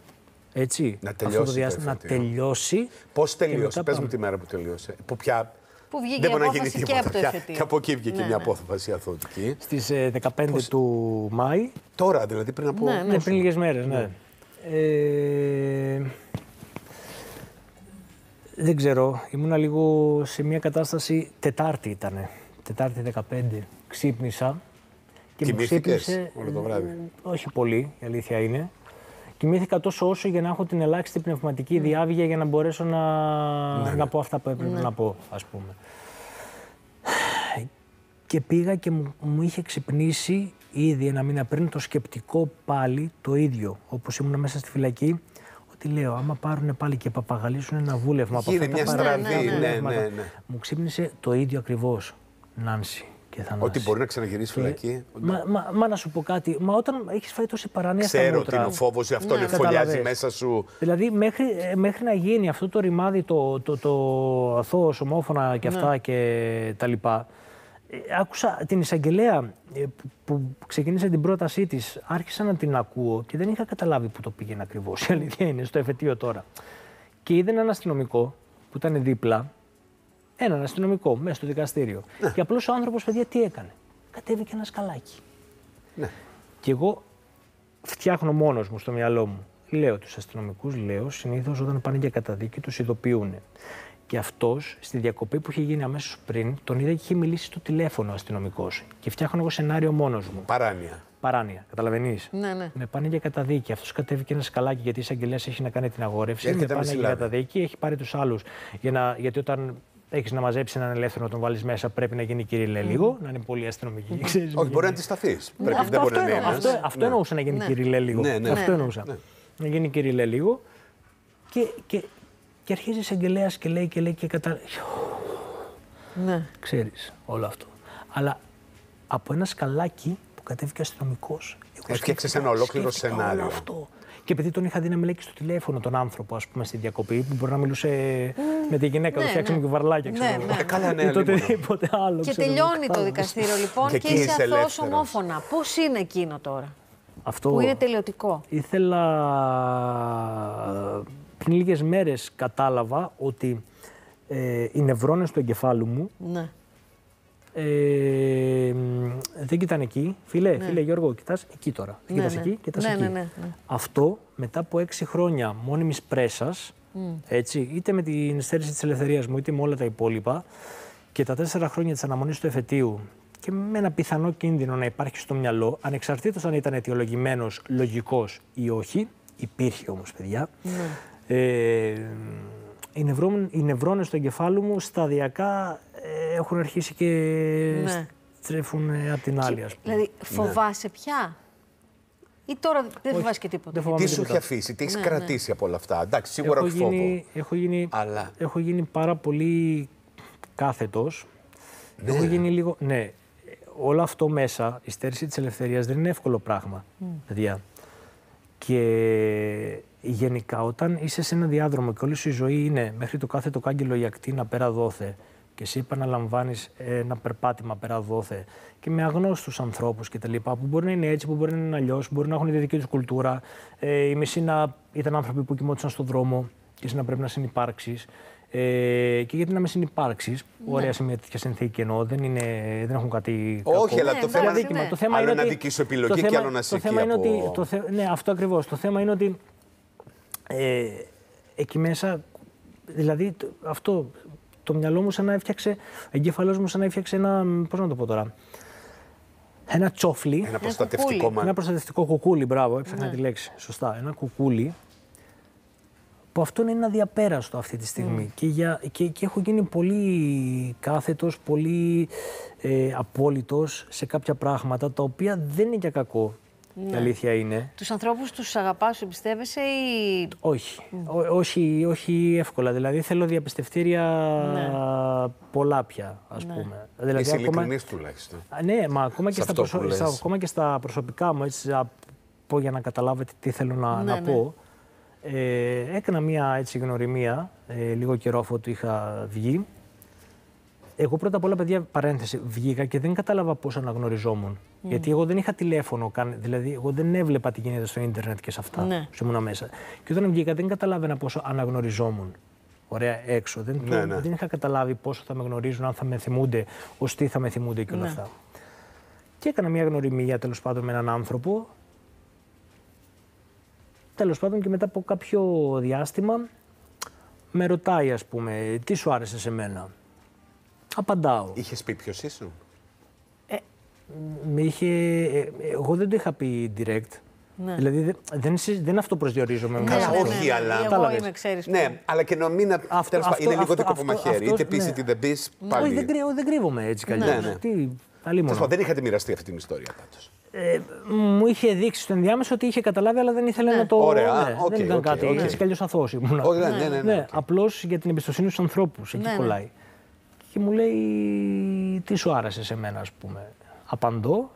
έτσι, να τελειώσει αυτό το διάστημα, να τελειώσει. Πώς τελειώσει, πες μου τη μέρα που τελειώσε. Που πια... Που βγήκε η απόφαση και από το εφετείο. Και από εκεί βγήκε μια απόφαση αθωτική. Στις 15 του Μάη. Τώρα δηλαδή, πριν από... Ναι, πριν λίγες μέρες, ναι. Δεν ξέρω, ήμουνα λίγο σε μια κατάσταση, Τετάρτη ήτανε, Τετάρτη 15, ξύπνησα και ξύπνησε όλο το βράδυ. Όχι πολύ, η αλήθεια είναι. Κοιμήθηκα τόσο όσο για να έχω την ελάχιστη πνευματική διάβγεια για να μπορέσω να πω αυτά που έπρεπε να πω, ας πούμε. Και πήγα και μου είχε ξυπνήσει ήδη ένα μήνα πριν το σκεπτικό πάλι το ίδιο, όπως ήμουν μέσα στη φυλακή. Λέω, άμα πάρουν πάλι και παπαγαλίσουν ένα βούλευμα από αυτά τα παραδείγματα. Μου ξύπνησε το ίδιο ακριβώς, Νάνση και Θανάση. Ότι μπορεί να ξαναγυρίσει φυλακή. Μα να σου πω κάτι, μα όταν έχεις φάει τόση παράνοια στα μούτρα... Ξέρω ότι είναι ο φόβος, αυτό φωλιάζει μέσα σου. Δηλαδή μέχρι να γίνει αυτό το ρημάδι, το αθώος, ομόφωνα και αυτά και τα λοιπά. Άκουσα την εισαγγελέα που ξεκίνησε την πρότασή της, άρχισα να την ακούω και δεν είχα καταλάβει που το πήγαινε ακριβώς. Η αλήθεια είναι, στο εφετείο τώρα. Και είδε έναν αστυνομικό που ήταν δίπλα, έναν αστυνομικό μέσα στο δικαστήριο. Ναι. Και απλώς ο άνθρωπος, παιδιά, τι έκανε. Κατέβηκε ένα σκαλάκι. Ναι. Και εγώ φτιάχνω μόνος μου στο μυαλό μου. Λέω, τους αστυνομικούς, λέω, συνήθως όταν πάνε για καταδίκη τους ειδοποιούν. Και αυτός, στη διακοπή που είχε γίνει αμέσως πριν, τον είδα και είχε μιλήσει στο τηλέφωνο ο αστυνομικός. Και φτιάχνω εγώ σενάριο μόνος μου. Παράνοια. Καταλαβαίνεις. Ναι. Με πάνε για καταδίκη. Αυτός κατέβηκε ένα σκαλάκι γιατί η εισαγγελέα έχει να κάνει την αγόρευση. Με πάνε για καταδίκη, έχει πάρει τους άλλους. Γιατί όταν έχεις να μαζέψεις έναν ελεύθερο να τον βάλεις μέσα, πρέπει να γίνει κυριλέ λίγο, να είναι πολύ αστυνομική. Όχι, μπορεί να αντισταθείς. Αυτό εννοούσα, να γίνει κυριλέ λίγο. Αυτό εννοούσα. Να γίνει κυριλέ λίγο. Και αρχίζει η εισαγγελέα και λέει και καταλαβαίνει. Ναι. Ξέρεις όλο αυτό. Αλλά από ένα σκαλάκι που κατέβηκε αστυνομικός. Έφτιαξες ένα ολόκληρο σενάριο. Όλο αυτό. Και επειδή τον είχα δει να μιλάει και στο τηλέφωνο τον άνθρωπο, ας πούμε, στη διακοπή, που μπορεί να μιλούσε με τη γυναίκα του, φτιάξαμε και βαρλάκια. Καλά, οτιδήποτε άλλο. Και τελειώνει το δικαστήριο λοιπόν και είσαι αθώος ομόφωνα. Πώς είναι εκείνο τώρα, αυτό που είναι τελειωτικό. Πριν λίγες μέρες κατάλαβα ότι οι νευρώνες του εγκεφάλου μου δεν κοιτάνε εκεί. Φίλε Γιώργο, κοιτάς εκεί τώρα. Κοιτάς εκεί. Αυτό μετά από 6 χρόνια μόνιμης πρέσας, έτσι, είτε με την στέρηση της ελευθερίας μου, είτε με όλα τα υπόλοιπα, και τα 4 χρόνια της αναμονής του εφετείου, και με ένα πιθανό κίνδυνο να υπάρχει στο μυαλό, ανεξαρτήτως αν ήταν αιτιολογημένος, λογικός ή όχι, υπήρχε όμως, παιδιά. Οι νευρώνες του εγκεφάλου μου σταδιακά έχουν αρχίσει και στρέφουν από την άλλη, ας πούμε. Δηλαδή φοβάσαι πια ή τώρα δεν φοβάσαι και τίποτα. Τι σου έχει αφήσει, τι έχεις κρατήσει από όλα αυτά. Εντάξει, σίγουρα έχω φόβο. Έχω γίνει πάρα πολύ κάθετος. Έχω γίνει λίγο... Ναι, όλο αυτό μέσα, η στέρηση της ελευθερίας δεν είναι εύκολο πράγμα, παιδιά. Και... Γενικά, όταν είσαι σε ένα διάδρομο και όλη σου η ζωή είναι μέχρι το κάθετο κάγκελο η ακτίνα πέρα δόθε, και εσύ επαναλαμβάνεις ένα περπάτημα πέρα δόθε, και με αγνώστους ανθρώπους κτλ. Που μπορεί να είναι έτσι, που μπορεί να είναι αλλιώς, μπορεί να έχουν τη δική τους κουλτούρα. Οι μισοί ήταν άνθρωποι που κοιμόντουσαν στον δρόμο, και εσύ να πρέπει να συνυπάρξεις. Και γιατί να με συνυπάρξεις, ωραία, σε μια τέτοια συνθήκη εννοώ, δεν έχουν κάτι κακό. Όχι, αλλά το θέμα είναι άλλο να δική σου επιλογή και άλλο να σε κοιτάξει. Ναι, αυτό ακριβώς. Το θέμα είναι ότι. Εκεί μέσα, δηλαδή αυτό, το μυαλό μου σαν να έφτιαξε, ο εγκέφαλός μου σαν να έφτιαξε ένα, πώς να το πω τώρα, ένα τσόφλι. Ένα προστατευτικό μάλλον. Ένα προστατευτικό κουκούλι, μπράβο, έψαχνα τη λέξη. Σωστά. Ένα κουκούλι που αυτό είναι ένα διαπέραστο αυτή τη στιγμή. Και έχω γίνει πολύ κάθετος, πολύ απόλυτος σε κάποια πράγματα τα οποία δεν είναι για κακό. Η αλήθεια είναι. Τους ανθρώπους τους αγαπάς, τους εμπιστεύεσαι ή... Όχι. Όχι εύκολα. Δηλαδή θέλω διαπιστευτήρια πολλά πια, ας πούμε. Δηλαδή, είσαι ειλικρινής τουλάχιστον. Ναι, μα ακόμα και, ακόμα και στα προσωπικά μου, έτσι να πω για να καταλάβετε τι θέλω να πω. Έκανα μία έτσι γνωριμία, λίγο καιρό αφού του είχα βγει. Εγώ πρώτα απ' όλα, παιδιά, παρένθεση, βγήκα και δεν κατάλαβα πώς αναγνωριζόμουν. Γιατί εγώ δεν είχα τηλέφωνο, δηλαδή εγώ δεν έβλεπα τι γίνεται στο ίντερνετ και σε αυτά. Ήμουνα μέσα. Και όταν βγήκα, δεν καταλάβαινα πόσο αναγνωριζόμουν. Ωραία, έξω. Δεν είχα καταλάβει πόσο θα με γνωρίζουν, αν θα με θυμούνται, ως τι θα με θυμούνται και όλα αυτά. Και έκανα μια γνωριμία τέλος πάντων με έναν άνθρωπο. Τέλος πάντων, και μετά από κάποιο διάστημα με ρωτάει, ας πούμε, τι σου άρεσε σε μένα. Απαντάω. Είχες πει ποιος ήσουν? Εγώ δεν το είχα πει direct. Δηλαδή δεν αυτοπροσδιορίζομαι. Όχι, αλλά... Εγώ είμαι, ξέρεις. Ναι, αλλά και να μην... Είναι λίγο το κοπομαχαίρι. Είτε πεις είτε δεν πεις, πάλι... Όχι, δεν κρύβομαι έτσι καλλιώς. Δεν είχατε μοιραστεί αυτή την ιστορία πάντως. Μου είχε δείξει στο ενδιάμεσο ότι είχε καταλάβει, αλλά δεν ήθελε να το... Ωραία, δεν ήταν κάτι. Έτσι καλλιώς αθώος ήμουν. Απλώς για την εμπιστοσύνη στους ανθρώπους. Εκεί κολλάει. Και μου λέει, τι σου άρεσε σε μένα, ας πούμε. Απαντώ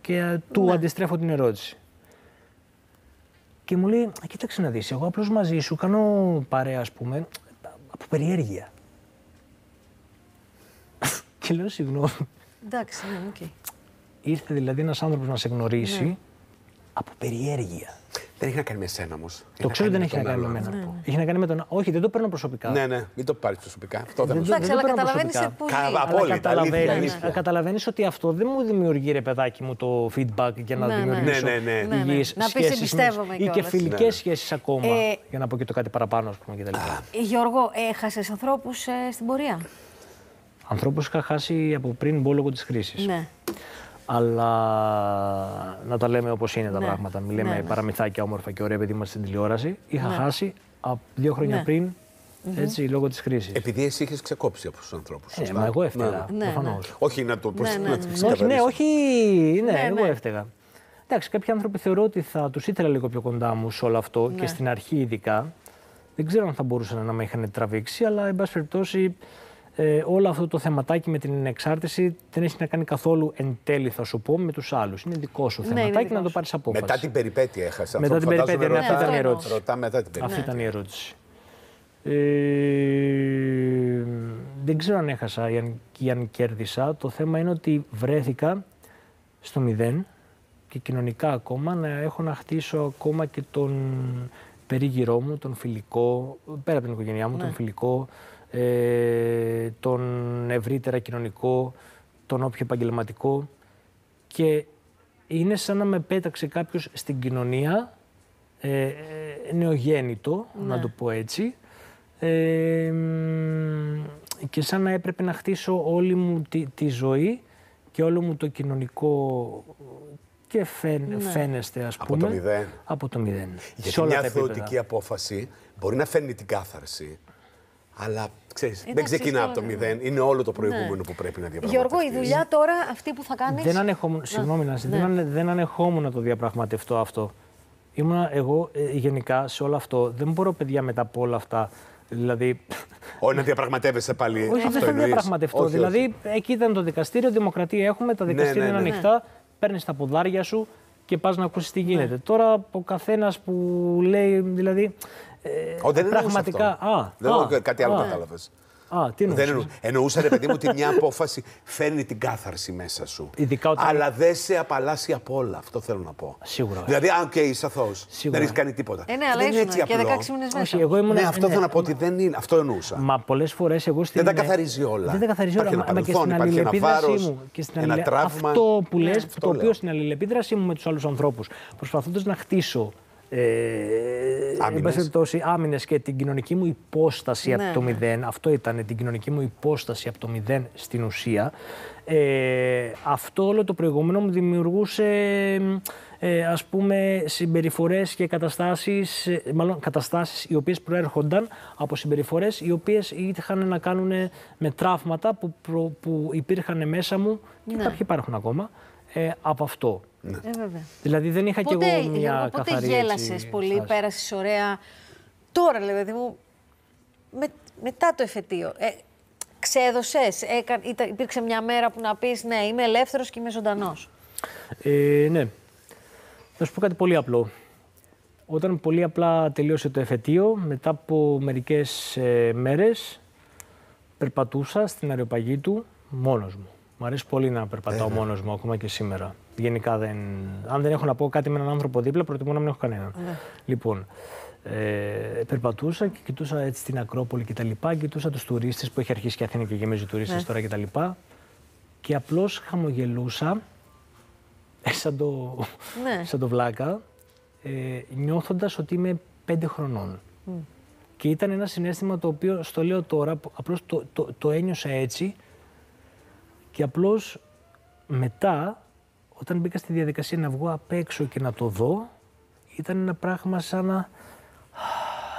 και, του αντιστρέφω την ερώτηση. Και μου λέει, κοίταξε να δεις, εγώ απλώς μαζί σου κάνω παρέα, ας πούμε, από περιέργεια. Και λέω, συγγνώμη. Εντάξει, ναι, οκ. Ήρθε δηλαδή ένας άνθρωπος να σε γνωρίσει από περιέργεια. Δεν είχε να κάνει με εσένα όμως. Το ξέρω, δεν είχε να κάνει με εμένα. Είχε να κάνει με τον. Όχι, δεν το παίρνω προσωπικά. Ναι, ναι, μην το πάρεις προσωπικά. Αυτό δεν μου αρέσει. Απόλυτα. Καταλαβαίνεις ότι αυτό δεν μου δημιουργεί, ρε παιδάκι μου, το feedback για να δημιουργήσω υγιείς σχέσεις. Ή και φιλικές σχέσεις ακόμα. Για να πω και το κάτι παραπάνω, ας πούμε, κτλ. Γιώργο, έχασες ανθρώπους στην πορεία? Ανθρώπους είχα χάσει από πριν μπω λόγω της χρήσης. Αλλά να τα λέμε όπως είναι τα πράγματα. Μην λέμε παραμυθάκια όμορφα και ωραία, επειδή είμαστε στην τηλεόραση. Είχα χάσει από 2 χρόνια πριν, έτσι, λόγω της χρήσης. Επειδή εσύ είχες ξεκόψει από τους ανθρώπους. Μα εγώ έφταιγα. Προφανώς. Όχι να το ξεκαθαρίσω. Ναι, όχι. Ναι, εγώ έφταιγα. Εντάξει, κάποιοι άνθρωποι θεωρώ ότι θα τους ήθελα λίγο πιο κοντά μου σε όλο αυτό και στην αρχή ειδικά. Δεν ξέρω αν θα μπορούσαν να με είχαν τραβήξει, αλλά εν πάση περιπτώσει. Όλο αυτό το θεματάκι με την εξάρτηση δεν έχει να κάνει καθόλου, εν τέλει θα σου πω, με τους άλλους. Είναι δικό σου θεματάκι, δικό να το πάρεις απόφαση. Μετά την περιπέτεια έχασα. Μετά την περιπέτεια, αυτή ήταν η ερώτηση. Αυτή ήταν η ερώτηση. Δεν ξέρω αν έχασα ή αν κέρδισα. Το θέμα είναι ότι βρέθηκα στο 0 και κοινωνικά ακόμα να έχω να χτίσω ακόμα και τον περίγυρό μου, τον φιλικό, πέρα από την οικογένειά μου, τον φιλικό, τον ευρύτερα κοινωνικό, τον όποιο επαγγελματικό, και είναι σαν να με πέταξε κάποιος στην κοινωνία, νεογέννητο, να το πω έτσι, και σαν να έπρεπε να χτίσω όλη μου τη ζωή και όλο μου το κοινωνικό, και φαίνεστε, ας πούμε, από το μηδέν. Γιατί μια θεωτική απόφαση μπορεί να φέρνει την κάθαρση, αλλά ξέρεις, δεν ξεκινά από το 0. Είναι όλο το προηγούμενο που πρέπει να διαπραγματευτεί. Γιώργο, η δουλειά τώρα αυτή που θα κάνεις... Δεν ανεχόμουν να το διαπραγματευτώ αυτό. Ήμουνα εγώ γενικά σε όλο αυτό. Δεν μπορώ, παιδιά, μετά από όλα αυτά. Δηλαδή... Όχι να διαπραγματεύεσαι πάλι. Όχι, αυτό δεν θα διαπραγματευτώ. Δηλαδή, εκεί ήταν το δικαστήριο, δημοκρατία έχουμε, τα δικαστήρια είναι ανοιχτά. Παίρνεις τα ποδάρια σου και πας να ακούσεις τι γίνεται. Τώρα ο καθένας που λέει, δηλαδή... Δεν εννοούσα αυτό. Κάτι άλλο κατάλαβες. Εννοούσα, ρε παιδί μου, ότι μια απόφαση φέρνει την κάθαρση μέσα σου. Αλλά δεν σε απαλλάσσει από όλα. Αυτό θέλω να πω. Σίγουρα. Δηλαδή, αν και είσαι αθώος, δεν έχεις κάνει τίποτα. Δεν είναι έτσι απλό. Ναι, αυτό θέλω να πω ότι δεν είναι. Αυτό εννοούσα. Μα πολλές φορές εγώ στην. Δεν τα καθαρίζει όλα. Δεν τα καθαρίζει όλα. Υπάρχει ένα παρελθόν, υπάρχει ένα βάρος, ένα τραύμα. Αυτό που λες, το οποίο στην αλληλεπίδρασή μου με τους άλλους ανθρώπους, προσπαθώντας να χτίσω άμυνες και την κοινωνική μου υπόσταση από το μηδέν. Αυτό ήταν, την κοινωνική μου υπόσταση από το μηδέν στην ουσία. Αυτό όλο το προηγούμενο μου δημιουργούσε ας πούμε συμπεριφορές και καταστάσεις, μάλλον καταστάσεις οι οποίες προέρχονταν από συμπεριφορές οι οποίες είχαν να κάνουν με τραύματα που υπήρχαν μέσα μου και κάποιοι υπάρχουν ακόμα από αυτό. Ναι. Δηλαδή δεν είχα κι εγώ μια καθαρή... Πότε γέλασες πολύ, πέρασες ωραία... Τώρα, δηλαδή μου, μετά το εφετείο, ξέδωσες, υπήρξε μια μέρα που να πεις ναι, είμαι ελεύθερος και είμαι ζωντανός. Ναι. Θα σου πω κάτι πολύ απλό. Όταν πολύ απλά τελείωσε το εφετείο, μετά από μερικές μέρες, περπατούσα στην αεροπαγή του μόνος μου. Μ' αρέσει πολύ να περπατάω μόνος μου, ακόμα και σήμερα. Γενικά, αν δεν έχω να πω κάτι με έναν άνθρωπο δίπλα, προτιμώ να μην έχω κανέναν. Λοιπόν, περπατούσα και κοιτούσα έτσι την Ακρόπολη και τα λοιπά, κοιτούσα τους τουρίστες που έχει αρχίσει και Αθήνα και γεμίζει τουρίστες τώρα και τα λοιπά. Και απλώς χαμογελούσα, σαν το βλάκα, νιώθοντας ότι είμαι 5 χρονών. Και ήταν ένα συναίσθημα το οποίο, στο λέω τώρα, απλώς το ένιωσα έτσι. Και απλώς μετά, όταν μπήκα στη διαδικασία να βγω απ' έξω και να το δω, ήταν ένα πράγμα σαν να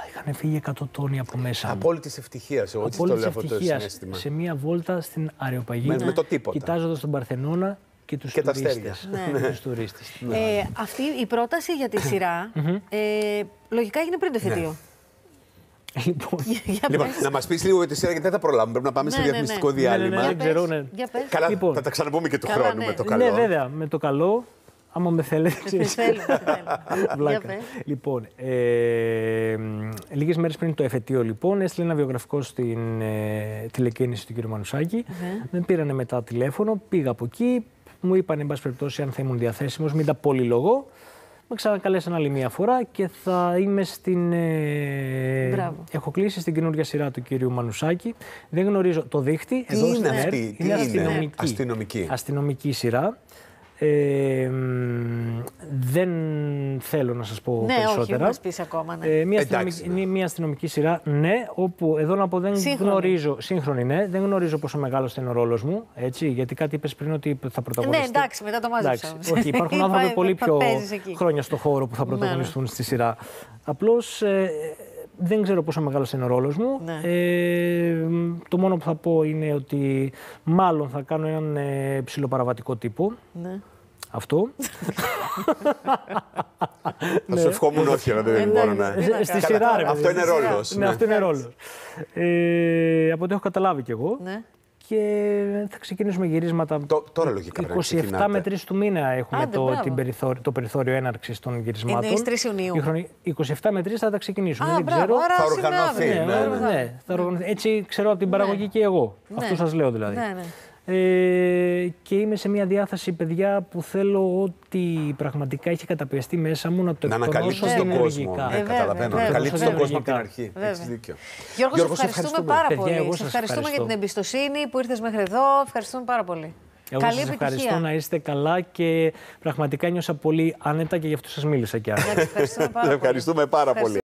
είχαν φύγει 100 τόνοι από μέσα μου. Απόλυτης ευτυχίας, εγώ έτσι το λέω αυτό το συναίσθημα. Σε μία βόλτα στην αεροπαγή, κοιτάζοντας τον Παρθενώνα και τους τουρίστες. Αυτή η πρόταση για τη σειρά, λογικά έγινε πριν το εφετείο. Λοιπόν, να μας πεις λίγο για τη σειρά, γιατί δεν θα προλάβουμε. Πρέπει να πάμε σε διαφημιστικό διάλειμμα. Καλά, θα τα ξαναπούμε και του χρόνου με το καλό. Ναι, βέβαια, με το καλό, άμα με θέλετε. Με θέλετε. Λοιπόν, λίγες μέρες πριν το εφετείο, λοιπόν, έστειλε ένα βιογραφικό στην τηλεκίνηση του κ. Μανουσάκη. Με πήρανε μετά τηλέφωνο, πήγα από εκεί, μου είπαν, εν πάση περιπτώσει, αν θα ήμουν διαθέσιμος, μην τα πολυλογώ. Με ξανακαλέσαν άλλη μία φορά και θα είμαι στην... Έχω κλείσει στην καινούργια σειρά του κυρίου Μανουσάκη. Δεν γνωρίζω το δίχτυ. Τι εδώ είναι αυτή, είναι αστυνομική σειρά. Δεν θέλω να σας πω περισσότερα. Ναι, όχι, πεις ακόμα, ναι. Μια αστυνομική σειρά, ναι, όπου εδώ να πω δεν γνωρίζω... Σύγχρονη, ναι. Δεν γνωρίζω πόσο μεγάλος είναι ο ρόλος μου, έτσι, γιατί κάτι είπες πριν ότι θα πρωταγωνιστεί. Ναι, εντάξει, μετά το μάζεψα. Όχι, υπάρχουν άνθρωποι πολύ πιο χρόνια στο χώρο που θα πρωταγωνιστούν στη σειρά. Απλώς... Δεν ξέρω πόσο μεγάλος είναι ο ρόλος μου. Ναι. Το μόνο που θα πω είναι ότι μάλλον θα κάνω έναν ψιλοπαραβατικό τύπο. Ναι. Αυτό. Θα σου ευχόμουν όχι, να δεν μπορώ να... Στη σειρά, ρε. Αυτό είναι ρόλος. Ναι, αυτό είναι ρόλος. Από ό,τι έχω καταλάβει κι εγώ. Ναι. Και θα ξεκινήσουμε γυρίσματα. Τώρα λογικά 27 με 3 του μήνα έχουμε το περιθώριο έναρξης των γυρισμάτων. Είναι 3 Ιουνίου. 27 με 3 θα τα ξεκινήσουμε. Δεν ξέρω. Θα οργανωθεί. Ναι, θα οργανωθεί. Έτσι ξέρω από την παραγωγή και εγώ. Αυτό σας λέω δηλαδή. Και είμαι σε μια διάθεση, παιδιά, που θέλω ό,τι πραγματικά έχει καταπιεστεί μέσα μου να το εκπονώσω δημιουργικά. Να ανακαλύψεις τον κόσμο από την αρχή. Έχεις δίκιο. Γιώργο, σε ευχαριστούμε πάρα πολύ. Σε ευχαριστούμε για την εμπιστοσύνη που ήρθες μέχρι εδώ. Ευχαριστούμε πάρα πολύ. Εγώ σας ευχαριστώ, να είστε καλά και πραγματικά νιώσα πολύ άνετα και γι' αυτό σας μίλησα κι άρα. Ευχαριστούμε πάρα πολύ.